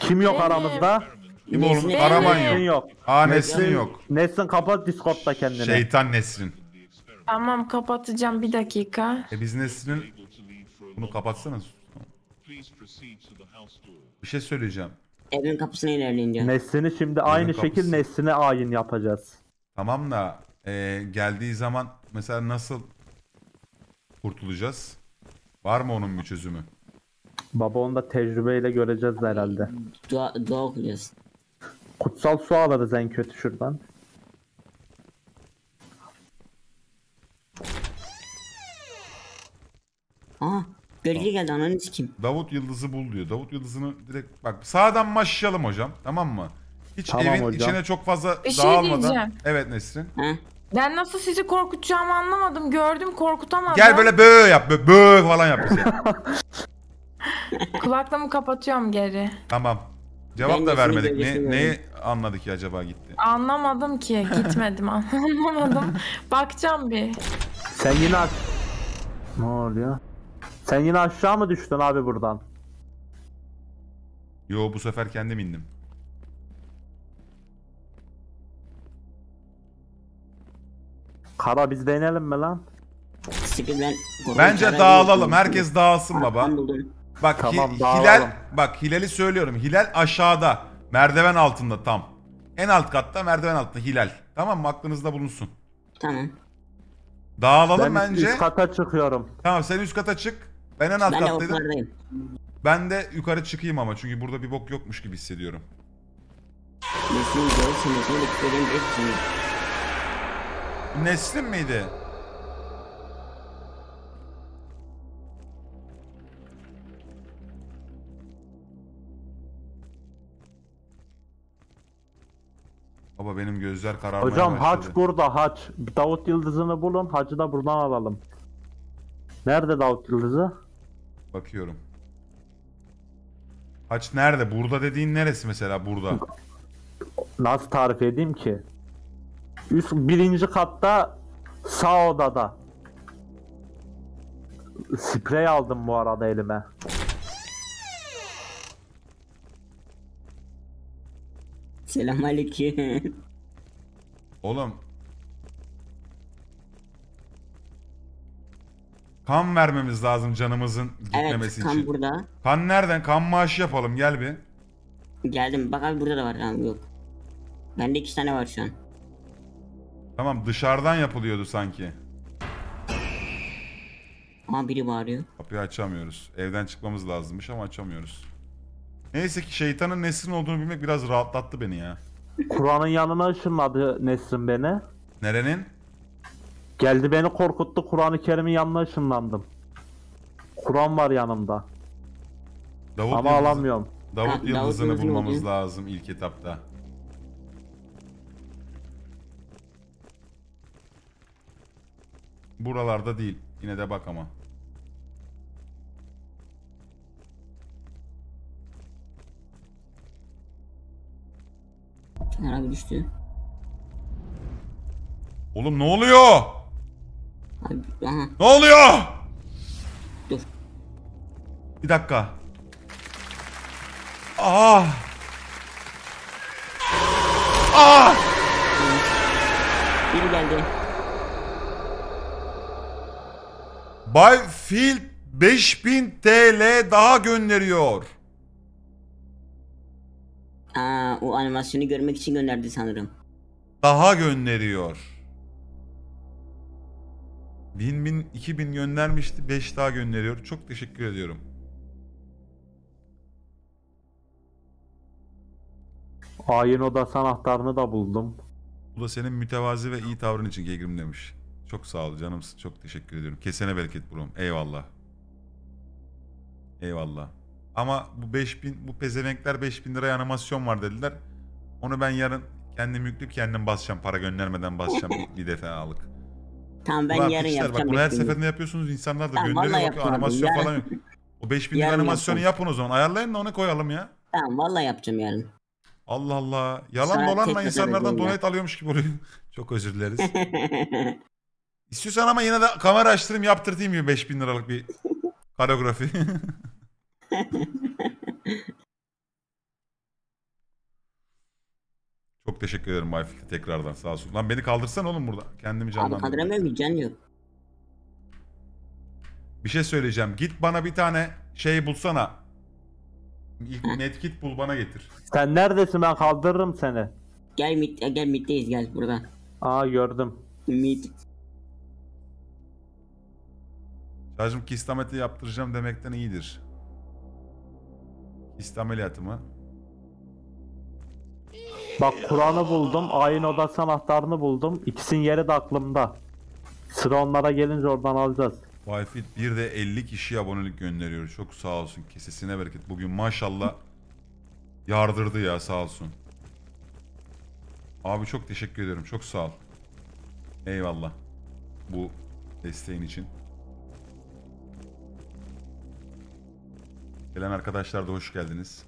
Kim yok aramızda? Kim oğlum? Araman yok. Nesrin yok. Nesrin kapat Discord'da kendini. Şeytan Nesrin. Tamam kapatacağım, bir dakika. Biz Nesrin'in... Bunu kapatsanız. Bir şey söyleyeceğim. Evin kapısına ilerleyince. Nesrin'i şimdi aynı şekil Nesrin'e ayin yapacağız. Tamam da geldiği zaman mesela nasıl kurtulacağız? Var mı onun bir çözümü? Baba onu da tecrübeyle göreceğiz herhalde. Dua okuyacağız. Kutsal su alırız en kötü şuradan. Gölge geldi, ananı sikeyim. Davut yıldızı bul diyor. Davut yıldızını direkt bak sağdan başlayalım hocam, tamam mı? Hiç tamam evin hocam. İçine çok fazla bir dağılmadan. Şey evet Nesrin. Ben nasıl sizi korkutacağımı anlamadım. Gördüm, korkutamadım. Gel böyle bööö yap. Bööö falan yap bize. Kulaklığımı kapatıyorum geri. Tamam. Cevap ben da vermedik. Neyi anladık ya acaba gitti? Anlamadım ki. Gitmedim. Anlamadım. Bakacağım bir. Sen yine ne oluyor? Sen yine aşağı mı düştün abi buradan? Yo, bu sefer kendim indim. Kara biz deneyelim mi lan? Sibir'den... Bence dağılalım. Herkes dağılsın baba. Bak tamam, Hilal, bak Hilal'i söylüyorum. Hilal aşağıda. Merdiven altında tam. En alt katta merdiven altında Hilal. Tamam mı? Aklınızda bulunsun. Tamam. Dağılalım ben bence. Ben üst kata çıkıyorum. Tamam sen üst kata çık. Ben en alt kattaydım. Ben de yukarı çıkayım ama çünkü burada bir bok yokmuş gibi hissediyorum. Neslin miydi? Baba benim gözler kararmaya başladı. Hocam haç burada, haç. Davut Yıldızı'nı bulun, hacı da buradan alalım. Nerede Davut Yıldızı? Bakıyorum. Haç nerede? Burada dediğin neresi mesela burada? Nasıl tarif edeyim ki? Üst birinci katta sağ odada. Sprey aldım bu arada elime. Selamünaleyküm. Oğlum. Kan vermemiz lazım canımızın gitmemesi için. Evet, kan burada. Kan nereden? Kan maaşı yapalım, gel bir. Geldim. Bak abi burada da var kan, yok. Bende 2 tane var şu an. Tamam, dışarıdan yapılıyordu sanki. Ama biri bağırıyor. Kapıyı açamıyoruz. Evden çıkmamız lazımmış ama açamıyoruz. Neyse ki şeytanın Nesrin olduğunu bilmek biraz rahatlattı beni ya. Kur'an'ın yanına ışınladı Nesrin beni. Nerenin? Geldi beni korkuttu, Kur'an-ı Kerim'in yanına ışınlandım. Kur'an var yanımda. Davut ama Yıldızı, alamıyorum. Davut Yıldızı'nı bulmamız lazım ilk etapta. Buralarda değil. Yine de bak ama. Kenara düştü. Oğlum ne oluyor? Abi, aha. Ne oluyor? Dur. Bir dakika. Ah. Ah. Biri geldi. Bay Fil 5000 TL daha gönderiyor. Aa, o animasyonu görmek için gönderdi sanırım. Daha gönderiyor. 1000, 2000 göndermişti, 5 daha gönderiyor. Çok teşekkür ediyorum. Ayin odası anahtarını da buldum. Bu da senin mütevazi ve iyi tavrın için Gegrim demiş. Çok sağ ol canımsın, çok teşekkür ediyorum. Kesene bereket buram. Eyvallah. Eyvallah. Ama bu 5000, bu pezevenkler 5000 liraya animasyon var dediler. Onu ben yarın kendim yüklüp kendim basacağım. Para göndermeden basacağım bir defalık. Tamam ben ulan yarın fişler, yapacağım. Bak, bunu her seferinde yapıyorsunuz, insanlar da gönderiyor. Bak, animasyon ya falan yok. O 5000 lira animasyonu yapın o zaman. Ayarlayın da onu koyalım ya. Tamam vallahi yapacağım yarın. Allah Allah. Yalan dolanla insanlardan donate alıyormuş gibi oluyor. Çok özür dileriz. İstiyorsan ama yine de kamera açtırayım, yaptırtayım gibi 5000 liralık bir kareografi. Çok teşekkür ederim Bayfilt'e tekrardan, sağ olsun. Lan beni kaldırsan oğlum burada. Kendimi canlandırdım. Abi kaldıramıyorum, can yok. Bir şey söyleyeceğim. Git bana bir tane şey bulsana. İlk medkit bul bana getir. Sen neredesin, ben kaldırırım seni. Gel middeyiz, gel burada. Aa gördüm. Mid. Şarjım kist ameliyatı yaptıracağım demekten iyidir. Kist ameliyatı mı? Bak Kur'an'ı buldum, ayin odası anahtarını buldum. İkisinin yeri de aklımda. Sıra onlara gelince oradan alacağız. Wi-Fi bir de 50 kişiye abonelik gönderiyor. Çok sağ olsun, kesesine bereket. Bugün maşallah yardırdı ya, sağ olsun. Abi çok teşekkür ederim, çok sağ ol. Eyvallah bu desteğin için. Gelen arkadaşlar da hoş geldiniz.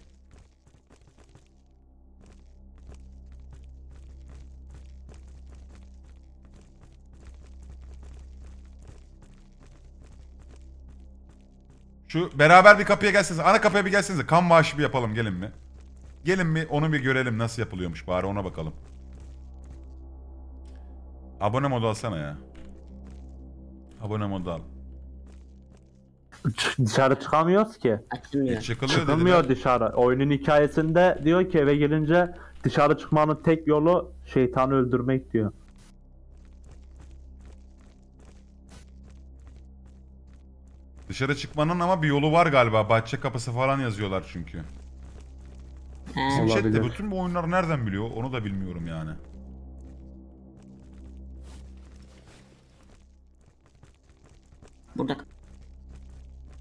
Şu beraber bir kapıya gelseniz, ana kapıya bir gelseniz, kan maaşı bir yapalım, gelin mi? Gelin mi? Onu bir görelim nasıl yapılıyormuş, bari ona bakalım. Abone modu alsana ya. Abone modu al. Dışarı çıkamıyoruz ki. Çıkılmıyor dışarı. Oyunun hikayesinde diyor ki eve gelince dışarı çıkmanın tek yolu şeytanı öldürmek diyor. Dışarı çıkmanın ama bir yolu var galiba. Bahçe kapısı falan yazıyorlar çünkü. Bizim chatte bütün bu oyunlar nereden biliyor? Onu da bilmiyorum yani. Burada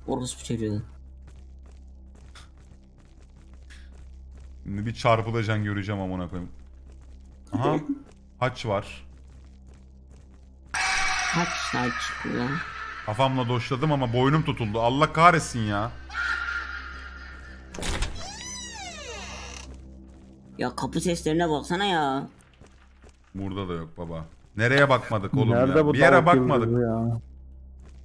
orası bir çocuğu. Şimdi bir çarpılacaksın göreceğim amına koyayım. Aha. Haç var. Haç ya. Kafamla doşladım ama boynum tutuldu. Allah kahretsin ya. Ya kapı seslerine baksana ya. Burada da yok baba. Nereye bakmadık oğlum nerede ya? Bir yere bakmadık. Ya.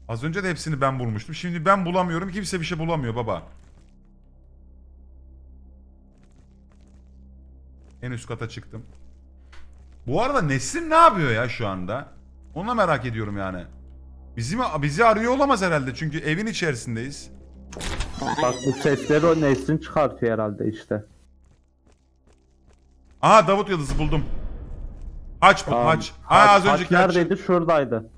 Az önce de hepsini ben bulmuştum. Şimdi ben bulamıyorum. Kimse bir şey bulamıyor baba. En üst kata çıktım. Bu arada Nesrin ne yapıyor ya şu anda? Onu da merak ediyorum yani. Bizi arıyor olamaz herhalde çünkü evin içerisindeyiz. Bak bu sesleri o Nesrin çıkartıyor herhalde işte. Aha Davut Yıldız'ı buldum. Aç bu tamam. Aç. Aa, az önceki aç. Neredeydi? Şuradaydı.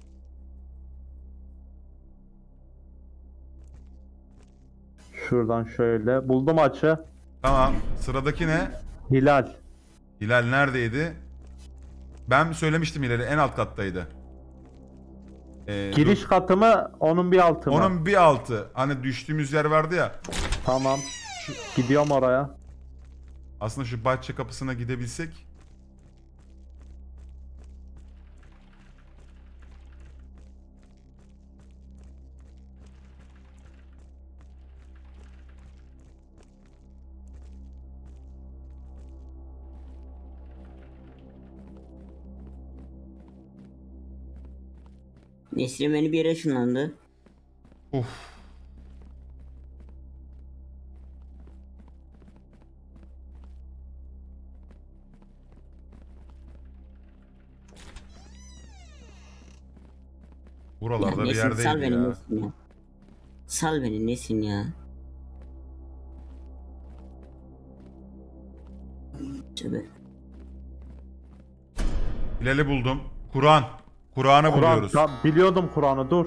Şuradan şöyle. Buldum açı. Tamam. Sıradaki ne? Hilal. Hilal neredeydi? Ben söylemiştim Hilal'i. En alt kattaydı. Giriş katı mı? Onun bir altı mı? Onun bir altı. Hani düştüğümüz yer vardı ya. Tamam. Gidiyorum oraya. Aslında şu bahçe kapısına gidebilsek. Nesrin beni bir yere ışınlandı. Of. Buralarda bir yerdeydi ya. Sal beni Nesrin ya. Sal beni Nesrin ya. Çöbe. Hilal'i buldum. Kur'an'ı buluyoruz. Biliyordum Kur'an'ı dur.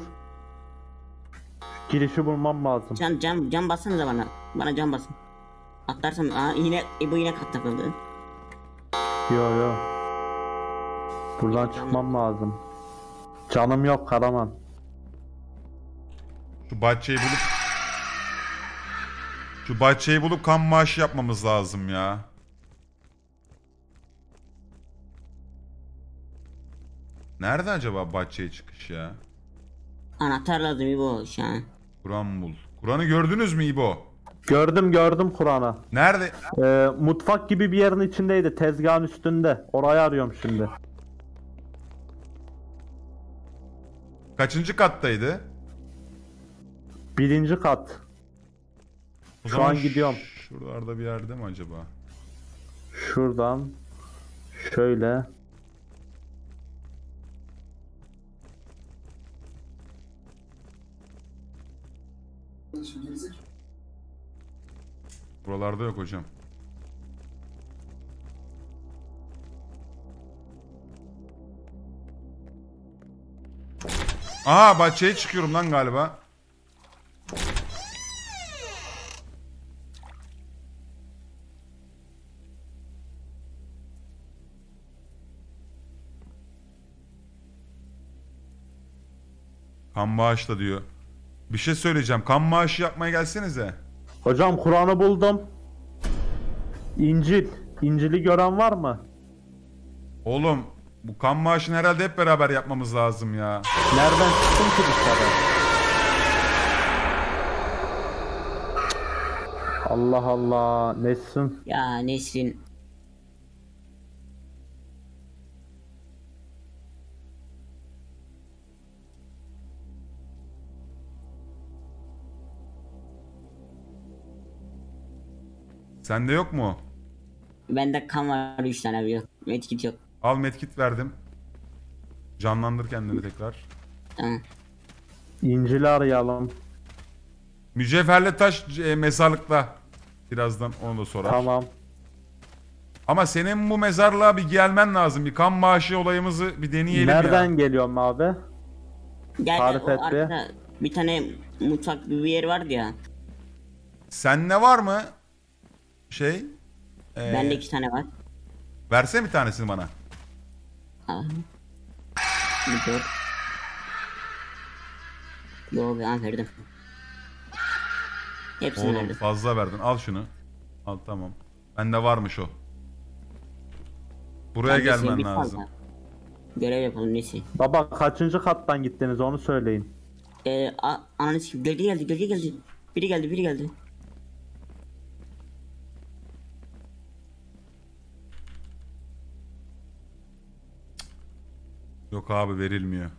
Girişi bulmam lazım. Can bassanıza bana. Bana can basın. Atlarsam aa yine bu yine kat takıldı. Yo. Buradan çıkmam lazım. Canım yok Karaman. Şu bahçeyi bulup kan maaşı yapmamız lazım ya. Nerede acaba bahçeye çıkış ya? Anahtar lazım İbo şu an. Kur'an bul. Kur'an'ı gördünüz mü İbo? Gördüm Kur'an'ı. Nerede? Mutfak gibi bir yerin içindeydi. Tezgahın üstünde. Orayı arıyorum şimdi. Kaçıncı kattaydı? 1. kat. Şu an gidiyorum. Şuralarda bir yerde mi acaba? Şuradan. Şöyle. Buralarda yok hocam. Aha bahçeye çıkıyorum lan galiba. Kan bağışla diyor. Bir şey söyleyeceğim. Kan maaşı yapmaya gelsenize. Hocam Kur'an'ı buldum. İncil. İncil'i gören var mı? Oğlum bu kan maaşını herhalde hep beraber yapmamız lazım ya. Nereden çıktın ki dışarı? Allah Allah. Nesrin. Ya Nesrin. Sende yok mu? Bende kan var 3 tane abi. Medkit yok. Al medkit verdim. Canlandır kendini tekrar. Tamam. İncil'i arayalım. Mücevherli taş mezarlıkta. Birazdan onu da sorar. Tamam. Ama senin bu mezarlığa bir gelmen lazım. Bir kan bağışı olayımızı bir deneyelim. Nereden ya geliyorum abi? Gel, tarif etti. Bir tane mutfak bir yer vardı ya. Sende var mı? Şey. Bende 2 tane var. Versene bir tanesini bana. Aha. Yo, ben verdim. Hepsini oğlum verdim. Fazla verdin. Al şunu. Al tamam. Bende varmış o. Buraya abi gelmen lazım. Fazla. Görev yapalım neyse. Baba kaçıncı kattan gittiniz onu söyleyin. Ananız gibi gölge geldi. Biri geldi. Yok abi verilmiyor.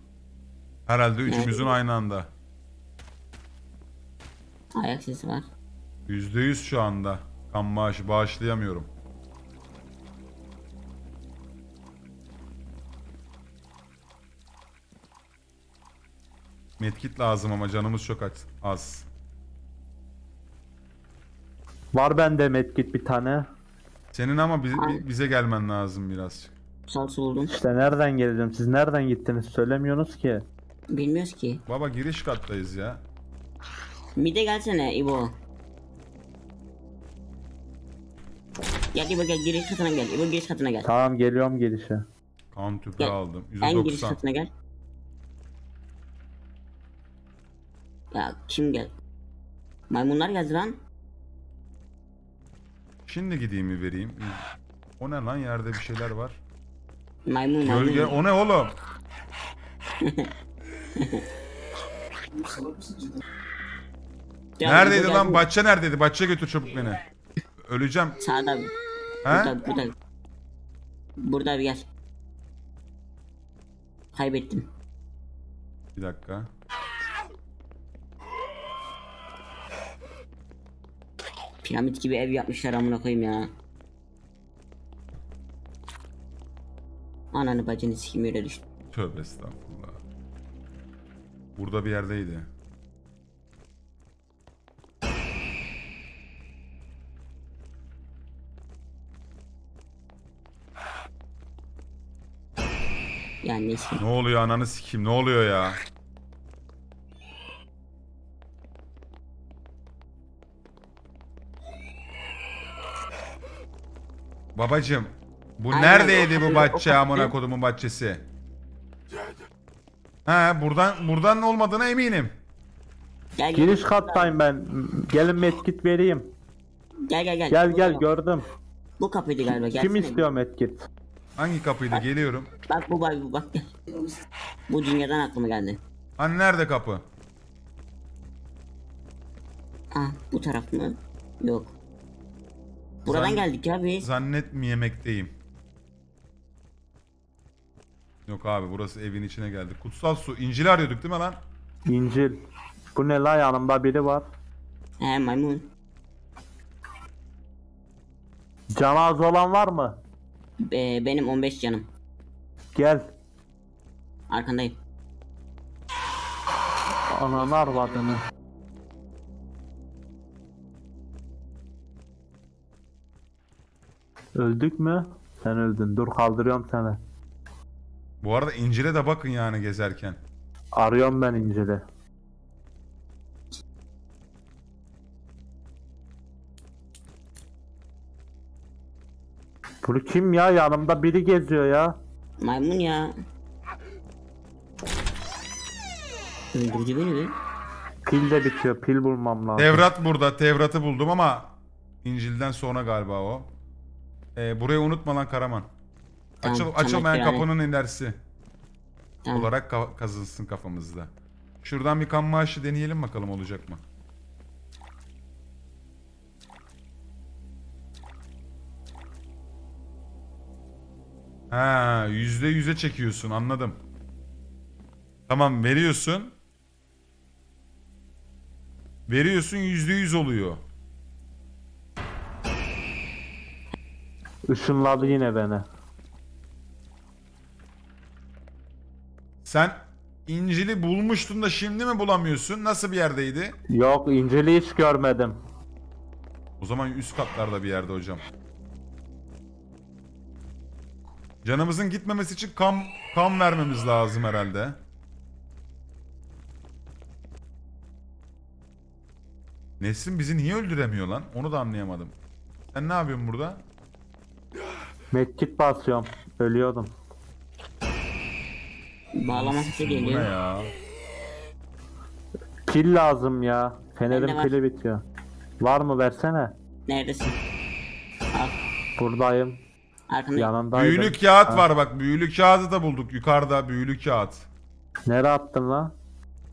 Herhalde üçümüzün aynı anda. Ayak sesi var. %100 şu anda. Kan bağışı bağışlayamıyorum. Medkit lazım ama canımız çok az. Var bende medkit bir tane. Senin ama bize gelmen lazım birazcık. Salsa buldum. İşte nereden geleceğim? Siz nereden gittiniz? Söylemiyorsunuz ki. Bilmiyoruz ki. Baba giriş kattayız ya. Mide gelsene İbo. Gel İbo gel, giriş katına gel. İbo giriş katına gel. Tamam geliyorum girişe. Kan tüpü gel aldım. %90. En giriş katına gel. Ya kim gel? Maymunlar geldi lan. Şimdi gideyim mi vereyim? O ne lan, yerde bir şeyler var. Maymun gölge, o ne oğlum? Neredeydi lan? Bu. Bahçe neredeydi? Bahçeye götür çabuk beni. Öleceğim. Sağda. He? Burada bir gel. Kaybettim. Bir dakika. Piramit gibi ev yapmışlar amına koyayım ya. Ananı bacını sikim öyle düştü. Tövbe estağfurullah. Burada bir yerdeydi. Ya neyse. Ne oluyor ananı sikim, ne oluyor ya? Babacım, bu aynen, neredeydi bu bahçe amına kodumun bahçesi? Ha, buradan olmadığına eminim. Gel, giriş kattayım ben. Gelin medkit vereyim. Gel. Gel gördüm. Bu kapıydı galiba. Gelsene. Kim istiyor medkit? Hangi kapıydı? Bak, geliyorum. Bak bu bak. Bu dünyadan aklıma geldi. Hani nerede kapı? Ah, bu taraf mı? Yok. Buradan geldik abi. Zannetmeyemekteyim. Yok abi, burası evin içine geldik. Kutsal su. İncil'i arıyorduk değil mi lan? İncil. Bu ne lan, yanımda biri var. He maymun. Canı az olan var mı? Benim 15 canım. Gel. Arkandayım. Ananı arvadını. Öldük mü? Sen öldün. Dur kaldırıyorum seni. Bu arada İncil'e de bakın yani gezerken. Arıyorum ben İncil'i. Bunu kim ya? Yanımda biri geziyor ya. Maymun ya. Öldürücü beni mi? Pil de bitiyor. Pil bulmam lazım. Tevrat burada. Tevrat'ı buldum ama İncil'den sonra galiba o. Burayı unutma lan Karaman. Açılmayan kapının ilerisi olarak kazılsın kafamızda. Şuradan bir kan maaşı deneyelim bakalım olacak mı? Ha, %100'e çekiyorsun, anladım. Tamam, veriyorsun. Veriyorsun, %100 oluyor. Işınladı yine beni. Sen İncil'i bulmuştun da şimdi mi bulamıyorsun? Nasıl bir yerdeydi? Yok, İncil'i hiç görmedim. O zaman üst katlarda bir yerde hocam. Canımızın gitmemesi için kan vermemiz lazım herhalde. Nesrin bizi niye öldüremiyor lan? Onu da anlayamadım. Sen ne yapıyorsun burada? Medkit basıyorum. Ölüyordum. Bağlama sesi geliyor. Ya? Pil lazım ya. Fenerim pili bitiyor. Var mı, versene. Neredesin? Al. Buradayım. Yanındaydım. Büyülü kağıt var bak. Büyülü kağıdı da bulduk. Yukarıda büyülü kağıt. Nereye attın lan?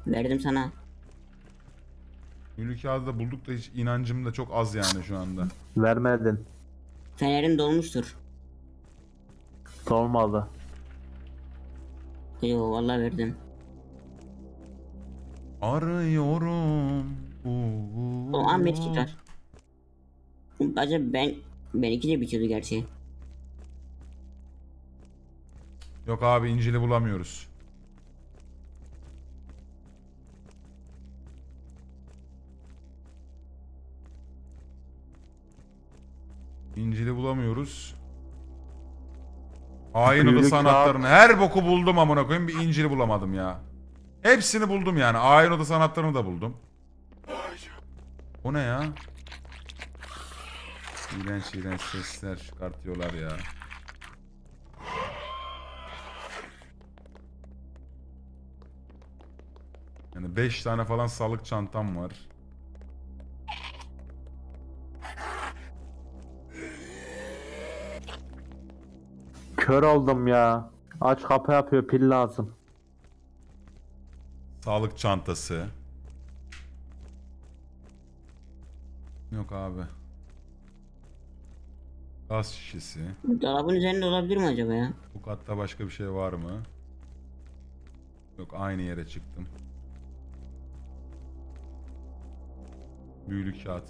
Verdim sana. Büyülü kağıdı da bulduk da hiç inancım da çok az yani şu anda. Vermedin. Fenerin dolmuştur. Dolmadı. Yo vallahi verdim. Arıyorum. O Ahmet gitar. Acaba benimki de bitiyordu gerçi. Yok abi, İncil'i bulamıyoruz. İncil'i bulamıyoruz. Hain odası anahtarını, her boku buldum amına koyayım, bir İncil'i bulamadım ya. Hepsini buldum yani, hain odası anahtarını da buldum. O ne ya? İğrenç iğrenç sesler çıkartıyorlar ya. Yani 5 tane falan sağlık çantam var. Kör oldum ya. Aç kapı yapıyor, pil lazım. Sağlık çantası. Yok abi. Gaz şişesi. Dolabın üzerinde olabilir mi acaba ya? Bu katta başka bir şey var mı? Yok, aynı yere çıktım. Büyülü kağıt.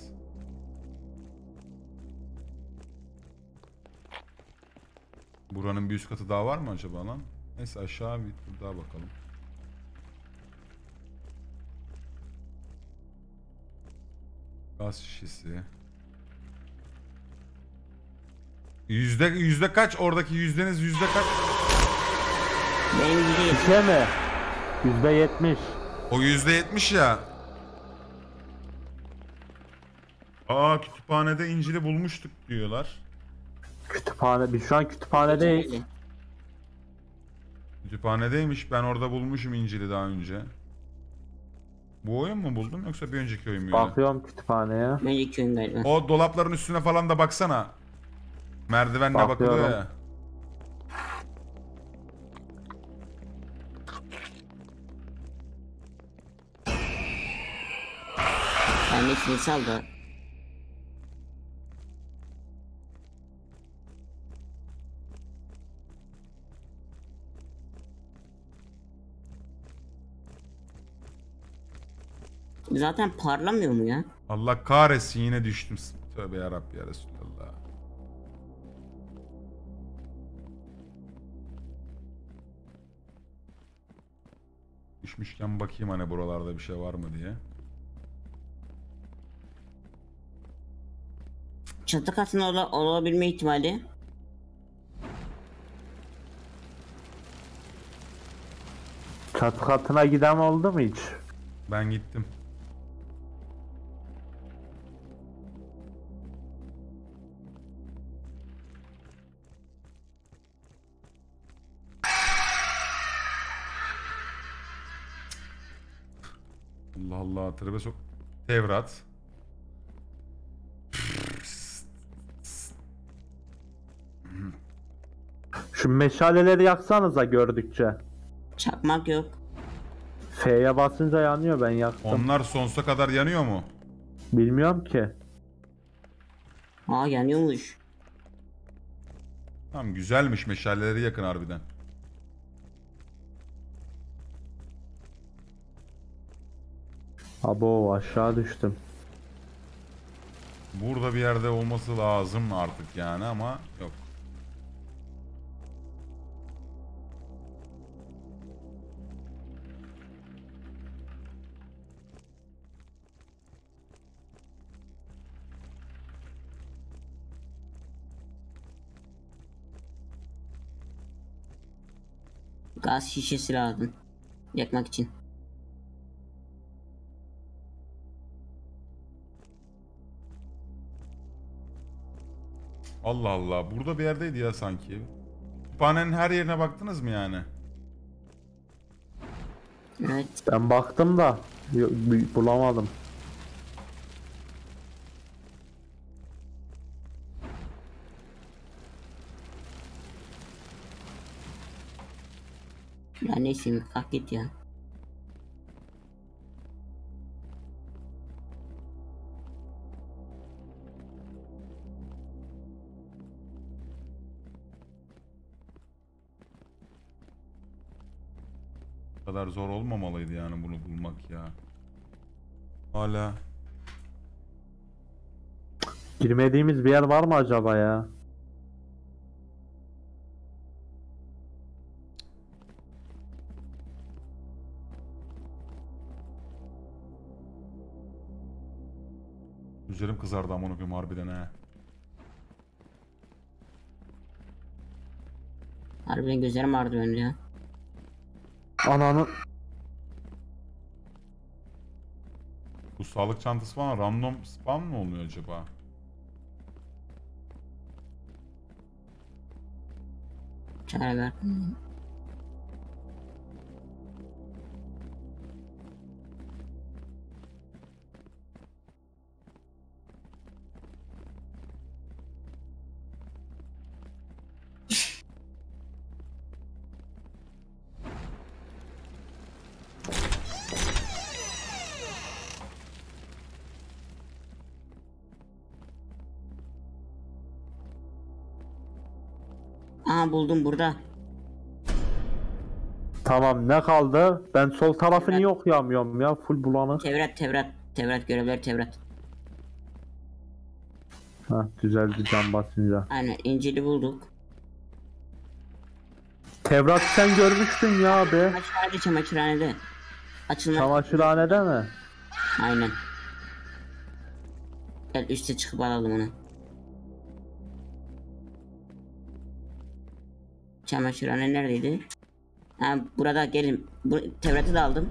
Buranın bir üst katı daha var mı acaba lan? Neyse aşağı bir tur daha bakalım. Gaz şişesi. Yüzde kaç? Oradaki yüzdeniz yüzde kaç? Şişe mi? %70. O %70 ya. Aa, kütüphanede İncil'i bulmuştuk diyorlar. Kütüphane, biz şu an kütüphanedeyiz. Kütüphanedeymiş, ben orada bulmuşum İncil'i daha önce. Bu oyun mu buldun yoksa bir önceki oyun mu? Bakıyorum kütüphaneye. Önceki oyun galiba. O dolapların üstüne falan da baksana. Merdivenle bakılıyor ya. Anne silsal da. Zaten parlamıyor mu ya? Allah kahretsin, yine düştüm. Tövbe yarabbi ya Resulallah. Düşmüşken bakayım hani buralarda bir şey var mı diye. Çatı katında olabilme ihtimali. Çatı katına giden oldu mu hiç? Ben gittim. Allah tırbe sok. Tevrat. Şu meşaleleri yaksanıza gördükçe. Çakmak yok. F'ye basınca yanıyor, ben yaktım. Onlar sonsuza kadar yanıyor mu? Bilmiyorum ki. Aa, yanıyormuş. Tamam, güzelmiş, meşaleleri yakın harbiden. Abo, aşağı düştüm. Burada bir yerde olması lazım artık yani, ama yok. Gaz şişesi lazım. Yakmak için. Allah Allah. Burada bir yerdeydi ya sanki. Kütüphanenin her yerine baktınız mı yani? Evet. Ben baktım da bulamadım. Ya neyse, kalk git ya. Bu kadar zor olmamalıydı yani bunu bulmak ya. Hala. Girmediğimiz bir yer var mı acaba ya? Üzerim kızardı amına koyayım harbiden ha. Harbiden gözlerim ağrıdı önce ya. Ananı. Bu sağlık çantası falan random spam mı oluyor acaba? Çareler. Aha, buldum burada. Tamam, ne kaldı? Ben sol tarafını tevrat. Yok yamıyorum ya, full bulanık. Tevrat görevler, Tevrat. Ha, düzeldi can basınca. Aynen, İncil'i bulduk. Tevrat sen görmüştün ya abi. Hadi çamaşırhanede. Açılma. Çamaşırhanede mi? Aynen. Gel üstte çıkıp alalım onu. Çamaşırhane neredeydi? Ha, burada gelin. Tevrat'ı da aldım.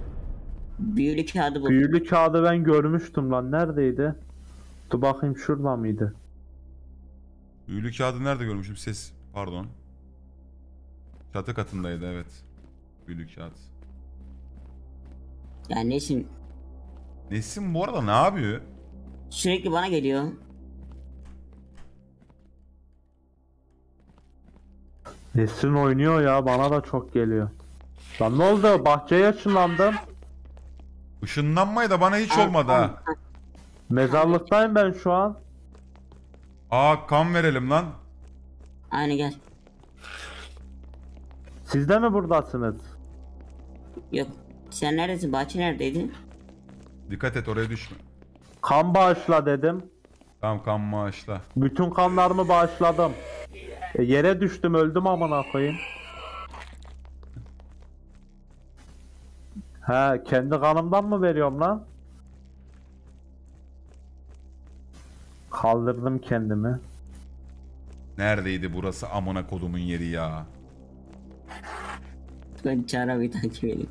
Büyülü kağıdı buldum. Büyülü kağıdı ben görmüştüm lan. Neredeydi? Dur bakayım, şurada mıydı? Büyülü kağıdı nerede görmüştüm? Ses. Pardon. Çatı katındaydı, evet. Büyülü kağıt. Ya Nesin. Nesin bu arada ne yapıyor? Sürekli bana geliyor. Nesin oynuyor ya, bana da çok geliyor. Lan ne oldu? Bahçeye ışınlandım. Işınlanmayı da bana hiç olmadı ha. Mezarlıktayım ben şu an. Aa, kan verelim lan. Aynı gel. Siz de mi buradasınız? Yok. Sen neredesin? Bahçe neredeydi? Dikkat et, oraya düşme. Kan bağışla dedim. Tamam, kan bağışla. Bütün kanlarımı bağışladım. Yere düştüm, öldüm amına koyayım. He, kendi kanımdan mı veriyorum lan? Kaldırdım kendimi. Neredeydi burası amına kodumun yeri ya? Ben çara bir takip edeyim.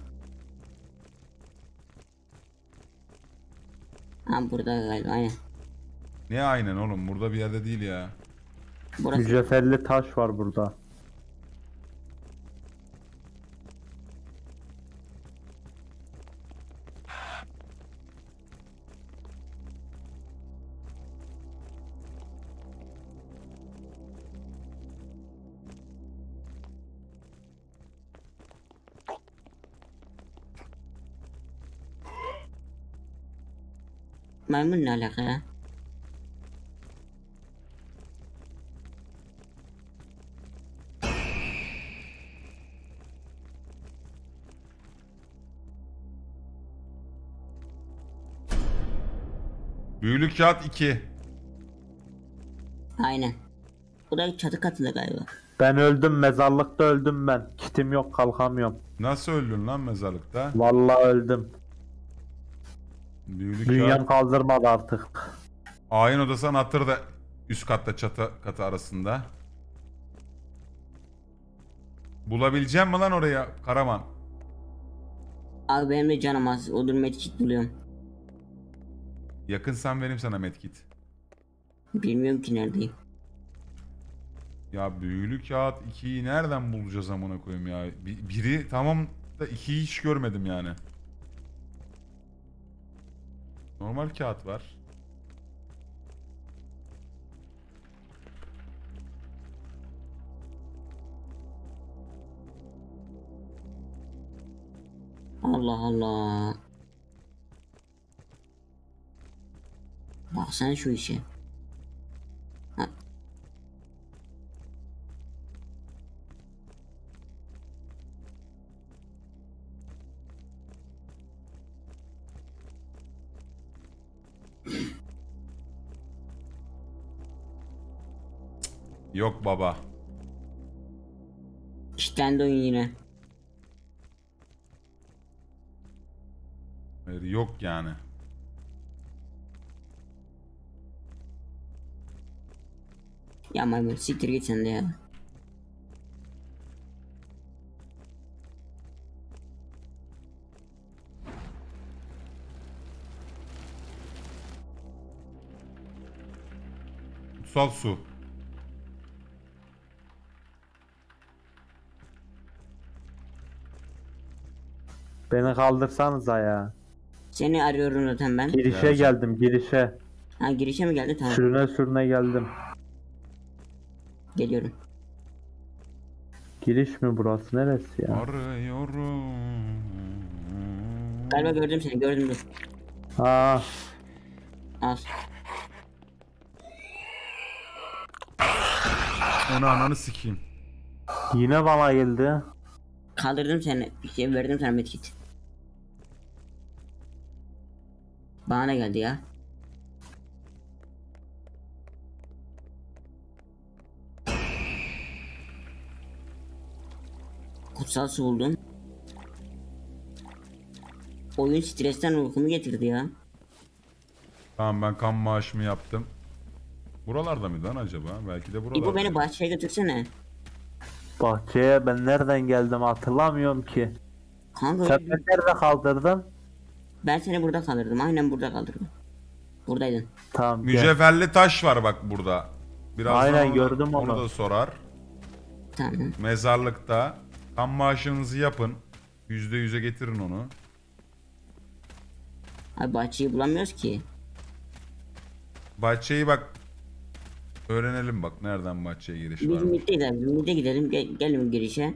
Ha, burada galiba, aynen. Ne aynen oğlum, burada bir yerde değil ya. Mücevherli taş var burada. Maymun ne alaka ya? Büyülü kağıt 2. Aynen. Bu da çatı katında galiba. Ben öldüm, mezarlıkta öldüm ben. Kitim yok, kalkamıyorum. Nasıl öldün lan mezarlıkta? Vallahi öldüm. Büyülü dünyam kaldırmadı artık. Ayin odası anahtarı da üst katta çatı katı arasında. Bulabileceğim mi lan oraya Karaman? Abi benim de canım az. Odur medkit buluyorum. Yakınsan vereyim sana medkit. Bilmiyorum ki neredeyim. Ya büyülü kağıt 2'yi nereden bulacağız amına koyayım ya? Biri tamam da 2'yi hiç görmedim yani. Normal kağıt var. Allah Allah. Bak sen şu işe. Ha. Yok baba. İşten dön yine. Yok yani. Ya maymun siktir git sen de ya. Kutsal su. Beni kaldırsanıza ya. Seni arıyorum zaten ben. Girişe evet. Geldim girişe. Ha girişe mi geldi? Tamam. Sürüne sürüne geldim. Geliyorum. Giriş mi burası, neresi ya? Arıyorum. Galiba gördüm seni, gördüm. Aa. Al. Onu ananı sikeyim. Yine bana geldi. Kaldırdım seni, şey verdim sana medkit. Bana ne geldi ya? Kutsal su buldum. Oyun stresten uykumu getirdi ya. Tamam ben kan maaşımı yaptım. Buralarda mı lan acaba? Belki de buralarda. İbo beni bahçeye götürsene. Bahçeye ben nereden geldim hatırlamıyorum ki. Kanka sen beni nerede kaldırdın? Ben seni burada kalırdım, aynen burada kalırdım. Buradaydın. Tamam. Mücevherli taş var bak burada. Birazdan aynen onu, gördüm onu. Onu da sorar. Tamam. Mezarlıkta. Kan maaşınızı yapın. %100'e getirin onu. Abi bahçeyi bulamıyoruz ki. Bahçeyi bak. Öğrenelim bak nereden bahçeye giriş var. Mid'e gidelim. Gelin girişe.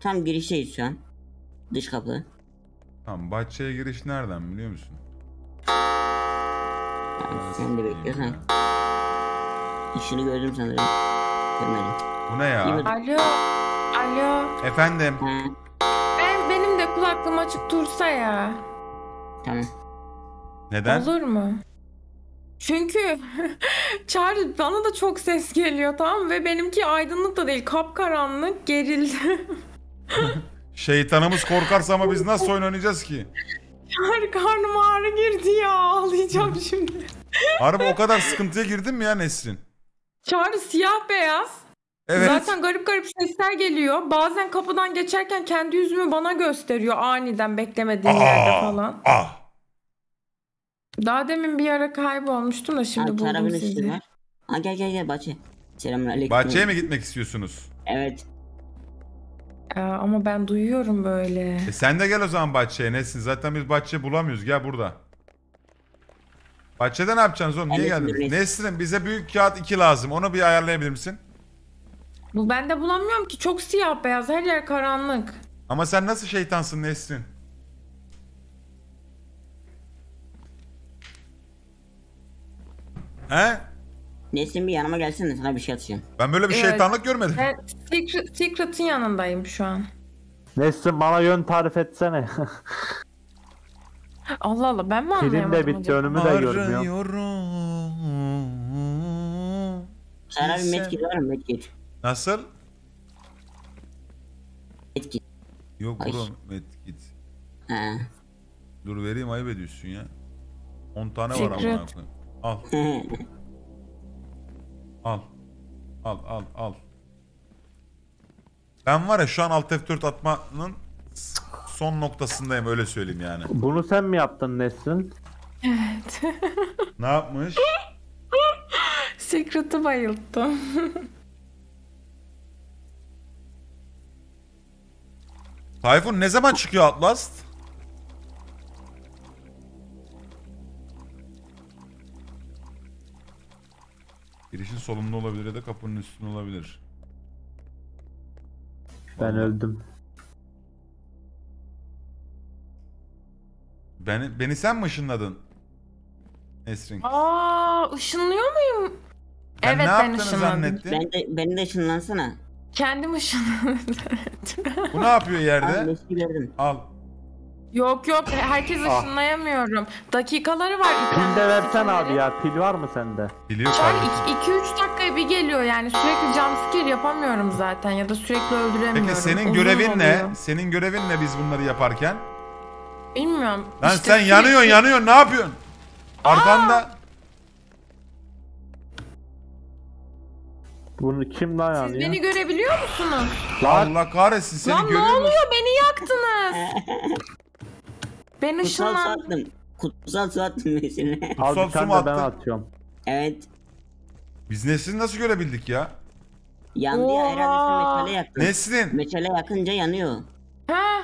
Tam girişteyiz şu an. Dış kapı. Tamam, bahçeye giriş nereden biliyor musun? Yani sen de bekliyorsan. İşini gördüm sanırım. Görmedim. Bu ne ya? Alo. Alo. Efendim. Hı. Benim de kulaklığım açık dursa ya. Tamam. Neden? Olur mu? Çünkü Charles bana da çok ses geliyor tamam ve benimki aydınlık da değil, kapkaranlık, gerildi. Şeytanımız korkarsa ama biz nasıl oyun oynayacağız ki? Yar karnım ağrı girdi ya, ağlayacağım şimdi. Harbi o kadar sıkıntıya girdin mi ya Nesrin? Çağrı siyah beyaz. Evet. Zaten garip garip sesler geliyor. Bazen kapıdan geçerken kendi yüzümü bana gösteriyor aniden beklemediğim yerde falan. Daha demin bir ara kaybolmuştum da şimdi buldum sizi. Ha, gel gel gel bahçe. Selamünaleyküm. Bahçeye mi gitmek istiyorsunuz? Evet. Ama ben duyuyorum böyle. Sen de gel o zaman bahçeye Nesin. Zaten biz bahçe bulamıyoruz. Gel burada. Bahçede ne yapacaksınız oğlum? Niye geldiniz? Nesrin bize büyük kağıt 2 lazım. Onu bir ayarlayabilir misin? Bu ben de bulamıyorum ki. Çok siyah beyaz. Her yer karanlık. Ama sen nasıl şeytansın Nesrin? He? Nesrin bir yanıma gelsene, sana bir şey atacağım. Ben böyle bir şeytanlık görmedim. Secret'in yanındayım şu an. Nesrin bana yön tarif etsene. Allah Allah, ben mi anlayamadım? Film de bitti, önümü de görmüyorum. Sana bir medkit var mı? Medkit. Nasıl? Medkit. Yok oğlum medkit. He. Dur vereyim, ayıp ediyorsun ya. 10 tane var ama. Al. Al. Al al al. Ben var ya şu an alt F4 atmanın son noktasındayım, öyle söyleyeyim yani. Bunu sen mi yaptın Nesrin? Evet. Ne yapmış? Secret'ı bayılttım. Tayfun ne zaman çıkıyor Outlast? Girişin solunda olabilir ya da kapının üstünde olabilir. Ben öldüm. Beni sen mi ışınladın? Nesrin. Aa, ışınlıyor muyum? Ben evet, ben ışınlandım. Beni de ışınlansana. Kendim ışınlandım. Bu ne yapıyor yerde? Al. Yok yok, herkes ışınlayamıyorum. Dakikaları var. Pil de versen abi ya, pil var mı sende? Pil yok abi. 2-3 dakikaya bir geliyor yani, sürekli jumpscare yapamıyorum zaten ya da sürekli öldüremiyorum. Peki senin görevin ne? Senin görevin ne biz bunları yaparken? Bilmiyorum. Lan işte sen yanıyorsun ne yapıyorsun? Arkanda. Bunu kim lan yanıyor? Siz beni görebiliyor musunuz? Allah kahretsin, seni lan görüyor musun? Ne oluyor, beni yaktınız. Ben ışınlandım. Kutsal su attım Nesrin'e. Kutsal su mu attın? Ben atıyorum. Evet. Biz Nesrin'i nasıl görebildik ya? Yandı ya herhalde, meçale yaktın. Nesrin. Meçale yakınca yanıyor. Ha?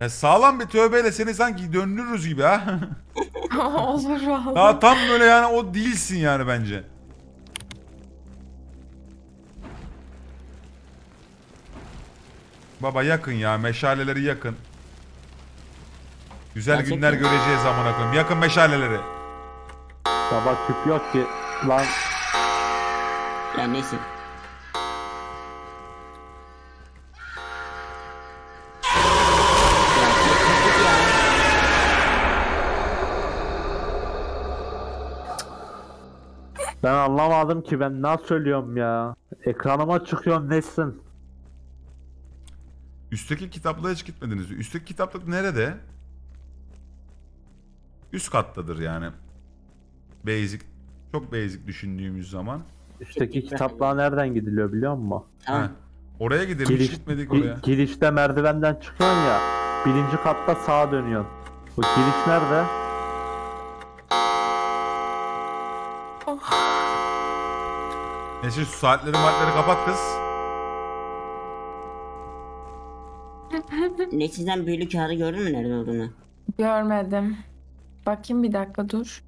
Ya sağlam bir tövbeyle seni sanki döndürürüz gibi ha. Olur vallahi. Daha tam böyle yani o değilsin yani bence. Baba yakın ya, meşaleleri yakın. Güzel gerçekten günler göreceğiz amına koyayım. Yakın meşaleleri. Baba küp yok ki lan. Ya neyse. Ben anlamadım ki, ben nasıl söylüyorum ya. Ekranıma çıkıyor Nesrin. Üstteki kitaplığa hiç gitmediniz. Üstteki kitaplık nerede? Üst kattadır yani. Basic, çok basic düşündüğümüz zaman. Üstteki kitaplığa nereden gidiliyor biliyor musun? Ha. Oraya gidelim, hiç gitmedik oraya. Girişte merdivenden çıkıyorsun ya. Birinci katta sağa dönüyorsun. O giriş nerede? Neyse şu saatleri kapat kız. Nesrin'den büyülü kağıdı gördün mü nerede olduğunu? Görmedim. Bakayım bir dakika, dur.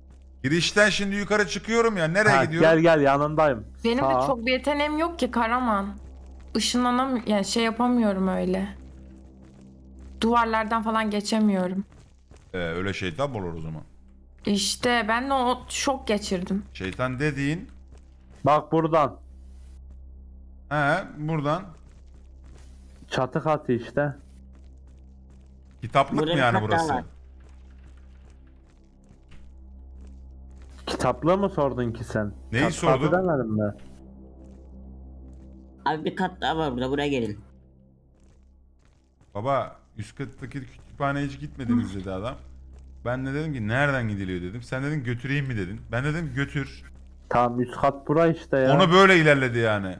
Girişten şimdi yukarı çıkıyorum ya, nereye gidiyorum? Gel yanındayım. Benim de çok bir yeteneğim yok ki Karaman. Işınlanamıyorum yani, şey yapamıyorum öyle. Duvarlardan falan geçemiyorum. Öyle şeytan mı olur o zaman? İşte ben de o şok geçirdim. Şeytan dediğin? Bak buradan. He buradan. Çatı katı işte. Kitaplık mı yani burası? Kitaplığı mı sordun ki sen? Neyi sordun? Demedim mi? Abi bir kat daha var burada, buraya gelin. Baba üst kattaki kütüphaneye hiç gitmediniz dedi adam. Ben de dedim ki nereden gidiliyor dedim. Sen dedin götüreyim mi dedin. Ben dedim götür. Tamam üst kat bura işte ya. Onu böyle ilerledi yani.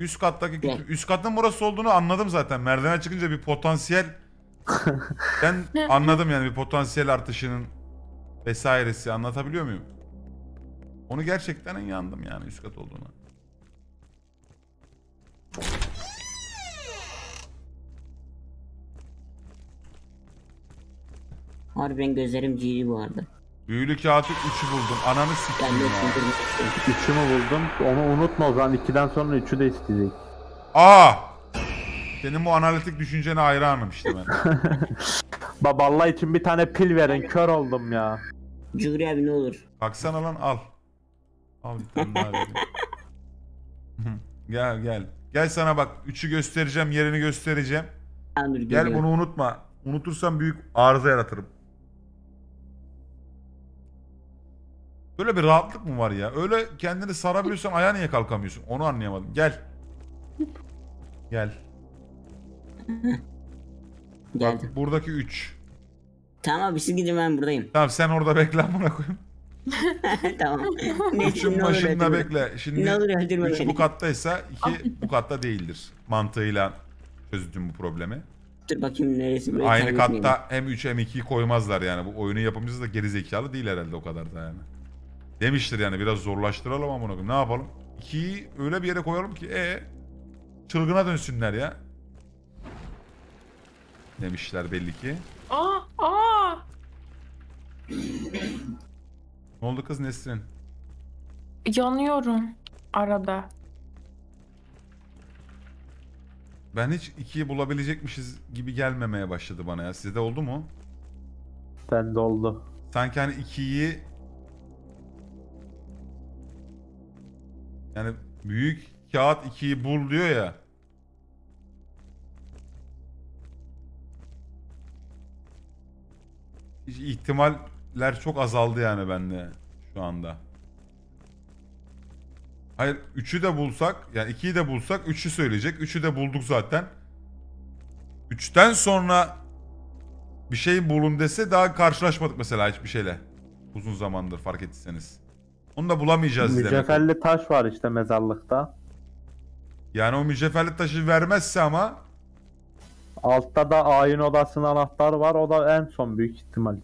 Üst kattaki üst katın burası olduğunu anladım zaten. Merdiven çıkınca bir potansiyel ben anladım yani, bir potansiyel artışının vesairesi, anlatabiliyor muyum? Onu gerçekten yandım yani üst kat olduğuna. Harbiden gözlerim ciri bu arada. Büyülü kağıtı 3'ü buldum. Ananı sikeyim. 3'ü mü buldum? Onu unutma o zaman. 2'den sonra 3'ü de isteyecek. Aa! Senin bu analitik düşüncene hayranım işte ben. Baba Allah için bir tane pil verin. Kör oldum ya. Cüri abi ne olur. Baksana lan al. Al bir tane daha verin. Gel. Gel sana bak. 3'ü göstereceğim. Yerini göstereceğim. Gel bunu unutma. Unutursan büyük arıza yaratırım. Böyle bir rahatlık mı var ya? Öyle kendini sarabiliyorsan ayağa niye kalkamıyorsun? Onu anlayamadım. Gel. Geldim. Bak, buradaki 3. Tamam abi siz gidin, ben buradayım. Tamam sen orada bekle amına koyayım. Tamam. 3'ün başında bekle. Şimdi 3 bu kattaysa 2 bu katta değildir mantığıyla. çözeceğim bu problemi. Dur bakayım neresi böyle. Aynı katta hem 3 hem 2'yi koymazlar yani. Bu oyunun yapımcısı da geri zekalı değil herhalde o kadar da yani. Demiştir yani biraz zorlaştıralım ama bunu ne yapalım? 2'yi öyle bir yere koyalım ki çılgına dönsünler ya. Demişler belli ki. Aa. Ne oldu kız Nesrin? Yanıyorum arada. Ben hiç 2'yi bulabilecekmişiz gibi gelmemeye başladı bana ya. Sizde oldu mu? Bende oldu. Sanki hani 2'yi... Yani büyük kağıt 2'yi bul diyor ya. İhtimaller çok azaldı yani bende şu anda. Hayır 3'ü de bulsak, yani 2'yi de bulsak 3'ü söyleyecek. 3'ü de bulduk zaten. 3'ten sonra bir şey bulun dese daha karşılaşmadık mesela hiçbir şeyle. Uzun zamandır fark ettiyseniz. Onu da bulamayacağız. Mücevherli taş var işte mezarlıkta. Yani o mücevherli taşı vermezse ama. Altta da ayin odasının anahtarı var. O da en son büyük ihtimal.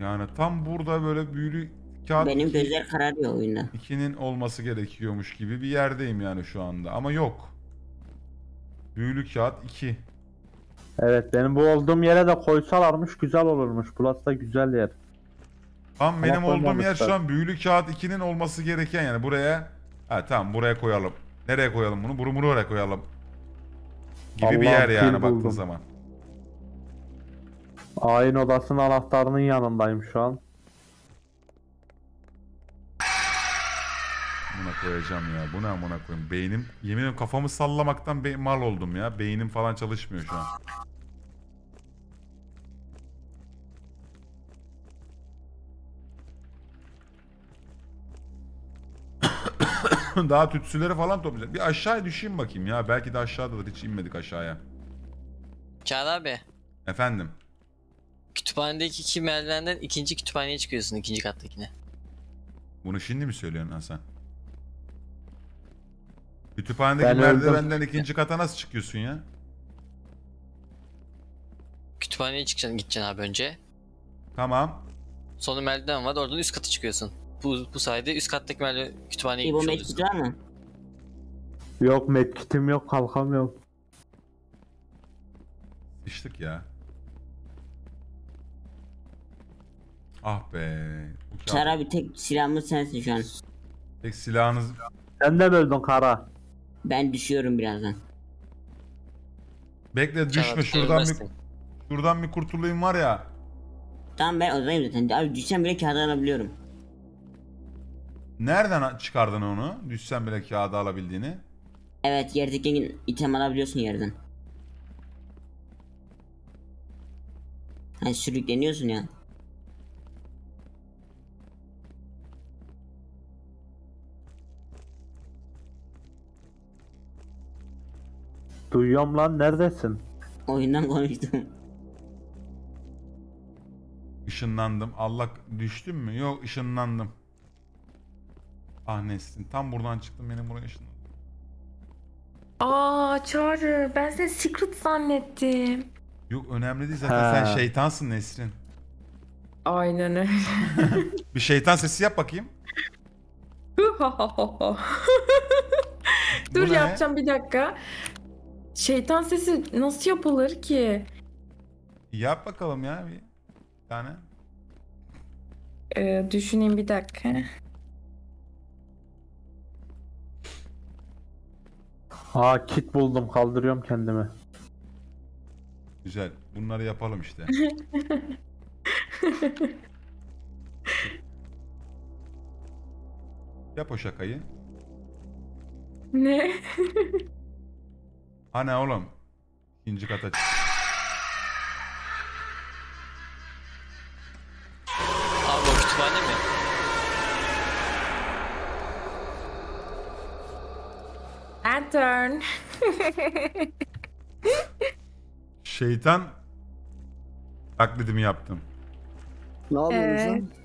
Yani tam burada böyle büyülü kağıt... Benim gözler kararıyor oyunda. 2'nin olması gerekiyormuş gibi bir yerdeyim yani şu anda ama yok. Büyülü kağıt 2. Evet benim bu olduğum yere de koysalarmış güzel olurmuş. Burası da güzel yer. Tam benim olduğum yer şu an büyülü kağıt 2'nin olması gereken yani buraya... Ha tamam buraya koyalım. Nereye koyalım bunu? Bunu oraya koyalım. Gibi Allah bir yer yani baktığın zaman. Ayin odasının anahtarının yanındayım şu an. Buna koyacağım ya. Buna koyayım. Beynim, yemin ediyorum kafamı sallamaktan mal oldum ya. Beynim falan çalışmıyor şu an. Daha tütsüleri falan toplayacağım. Bir aşağıya düşeyim bakayım ya. Belki de aşağıdadır. Hiç inmedik aşağıya. Çağrı abi. Efendim. Kütüphanedeki iki merdivenden ikinci kütüphaneye çıkıyorsun, ikinci kattakine. Bunu şimdi mi söylüyorsun Hasan? Kütüphanedeki merdivenden ikinci kata nasıl çıkıyorsun ya? Kütüphaneye çıkacaksın, gideceksin abi önce. Tamam. Sonra merdiven var, oradan üst kata çıkıyorsun. Bu sayede üst kattaki kütüphaneye gitmiş oluyorsun. Bu medkit var mı? Yok, medkitim yok, kalkamıyorum. Sıçtık ya. Ah be. Kara bir tek silahımız sensin şu an. Tek silahınız... Sen de mi öldün Kara? Ben düşüyorum birazdan. Bekle düşme Kara, şuradan bir kurtulayım var ya. Tamam ben odayım zaten. Abi düşsem bile kağıda alabiliyorum. Nereden çıkardın onu? Düşsem bile kağıda alabildiğini. Evet yerdeki item alabiliyorsun yerden. Hani sürükleniyorsun ya. Duyuyorum lan neredesin? Oyundan konuştum. Işınlandım. Allah düştüm mü? Yok ışınlandım. Ah Nesrin tam buradan çıktım benim buraya ışınlandım. Aa Çağrı ben seni secret zannettim. Yok önemli değil zaten sen şeytansın Nesrin. Aynen öyle. Bir şeytan sesi yap bakayım. Dur yapacağım bir dakika. Şeytan sesi nasıl yapılır ki? Yap bakalım ya bir tane. Düşüneyim bir dakika. Aa kit buldum kaldırıyorum kendimi. Güzel bunları yapalım işte. Yap o şakayı. Ne? Ana oğlum. İkinci kata çık. Abi o kütüphane mi? Lantern. Şeytan Taklidimi yaptım. Ne yapıyorsun? Evet.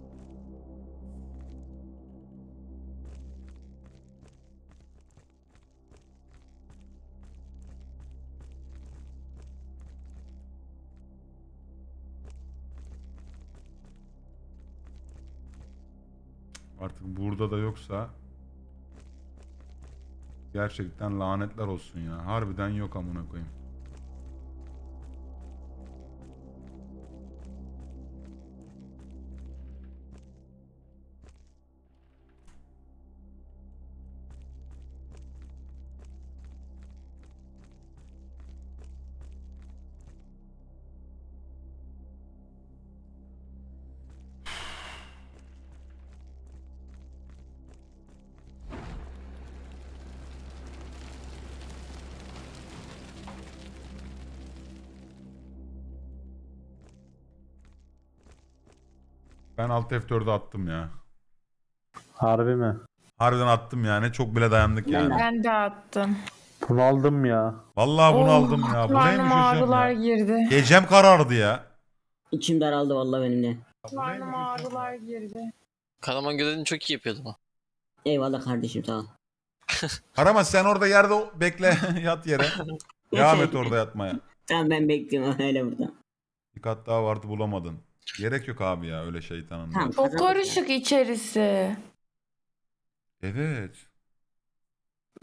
Artık burada da yoksa gerçekten lanetler olsun ya. Harbiden yok amına koyayım. Ben alt F4'ü attım ya. Harbi mi? Harbiden attım yani. Çok bile dayandık yani. Ben de attım. Bunu aldım ya. Vallahi bunu aldım ya. Bu neymiş ağrılar ya? Girdi. Gecem karardı ya. İçim daraldı vallahi benim de. Karnım ağrılar girdi. Karaman görevini çok iyi yapıyordu bu. Eyvallah kardeşim sağ ol. Karaman sen orada yerde bekle. Yat yere. Devam et orada yatmaya. Tamam ben bekliyorum öyle burada. Bir kat daha vardı bulamadın. Gerek yok abi ya öyle şeytanın. Ha, o karışık içerisi. Evet.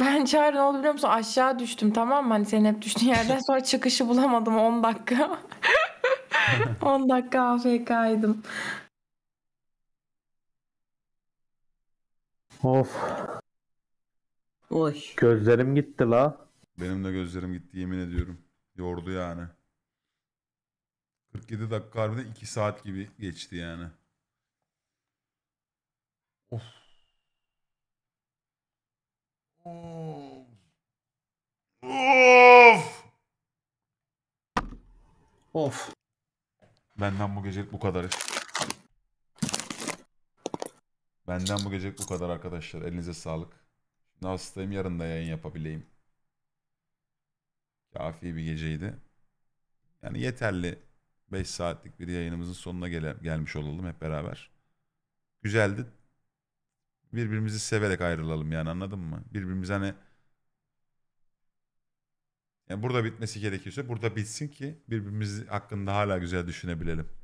Ben çağrı ne oldu biliyor musun? Aşağı düştüm tamam mı? Hani sen hep düştüğün yerden sonra çıkışı bulamadım 10 dakika. 10 dakika AFK'ydım. Of. Oy. Gözlerim gitti la. Benim de gözlerim gitti yemin ediyorum. Yordu yani. 47 dakika harbiden 2 saat gibi geçti yani. Of. Of. Of. Benden bu gecelik bu kadar. Benden bu gecelik bu kadar arkadaşlar. Elinize sağlık. Şimdi hastayım yarın da yayın yapabileyim. Kafi bir geceydi. Yani yeterli. 5 saatlik bir yayınımızın sonuna gelmiş olalım hep beraber. Güzeldi. Birbirimizi severek ayrılalım yani anladın mı? Birbirimiz hani yani burada bitmesi gerekiyorsa burada bitsin ki birbirimiz hakkında hala güzel düşünebilelim.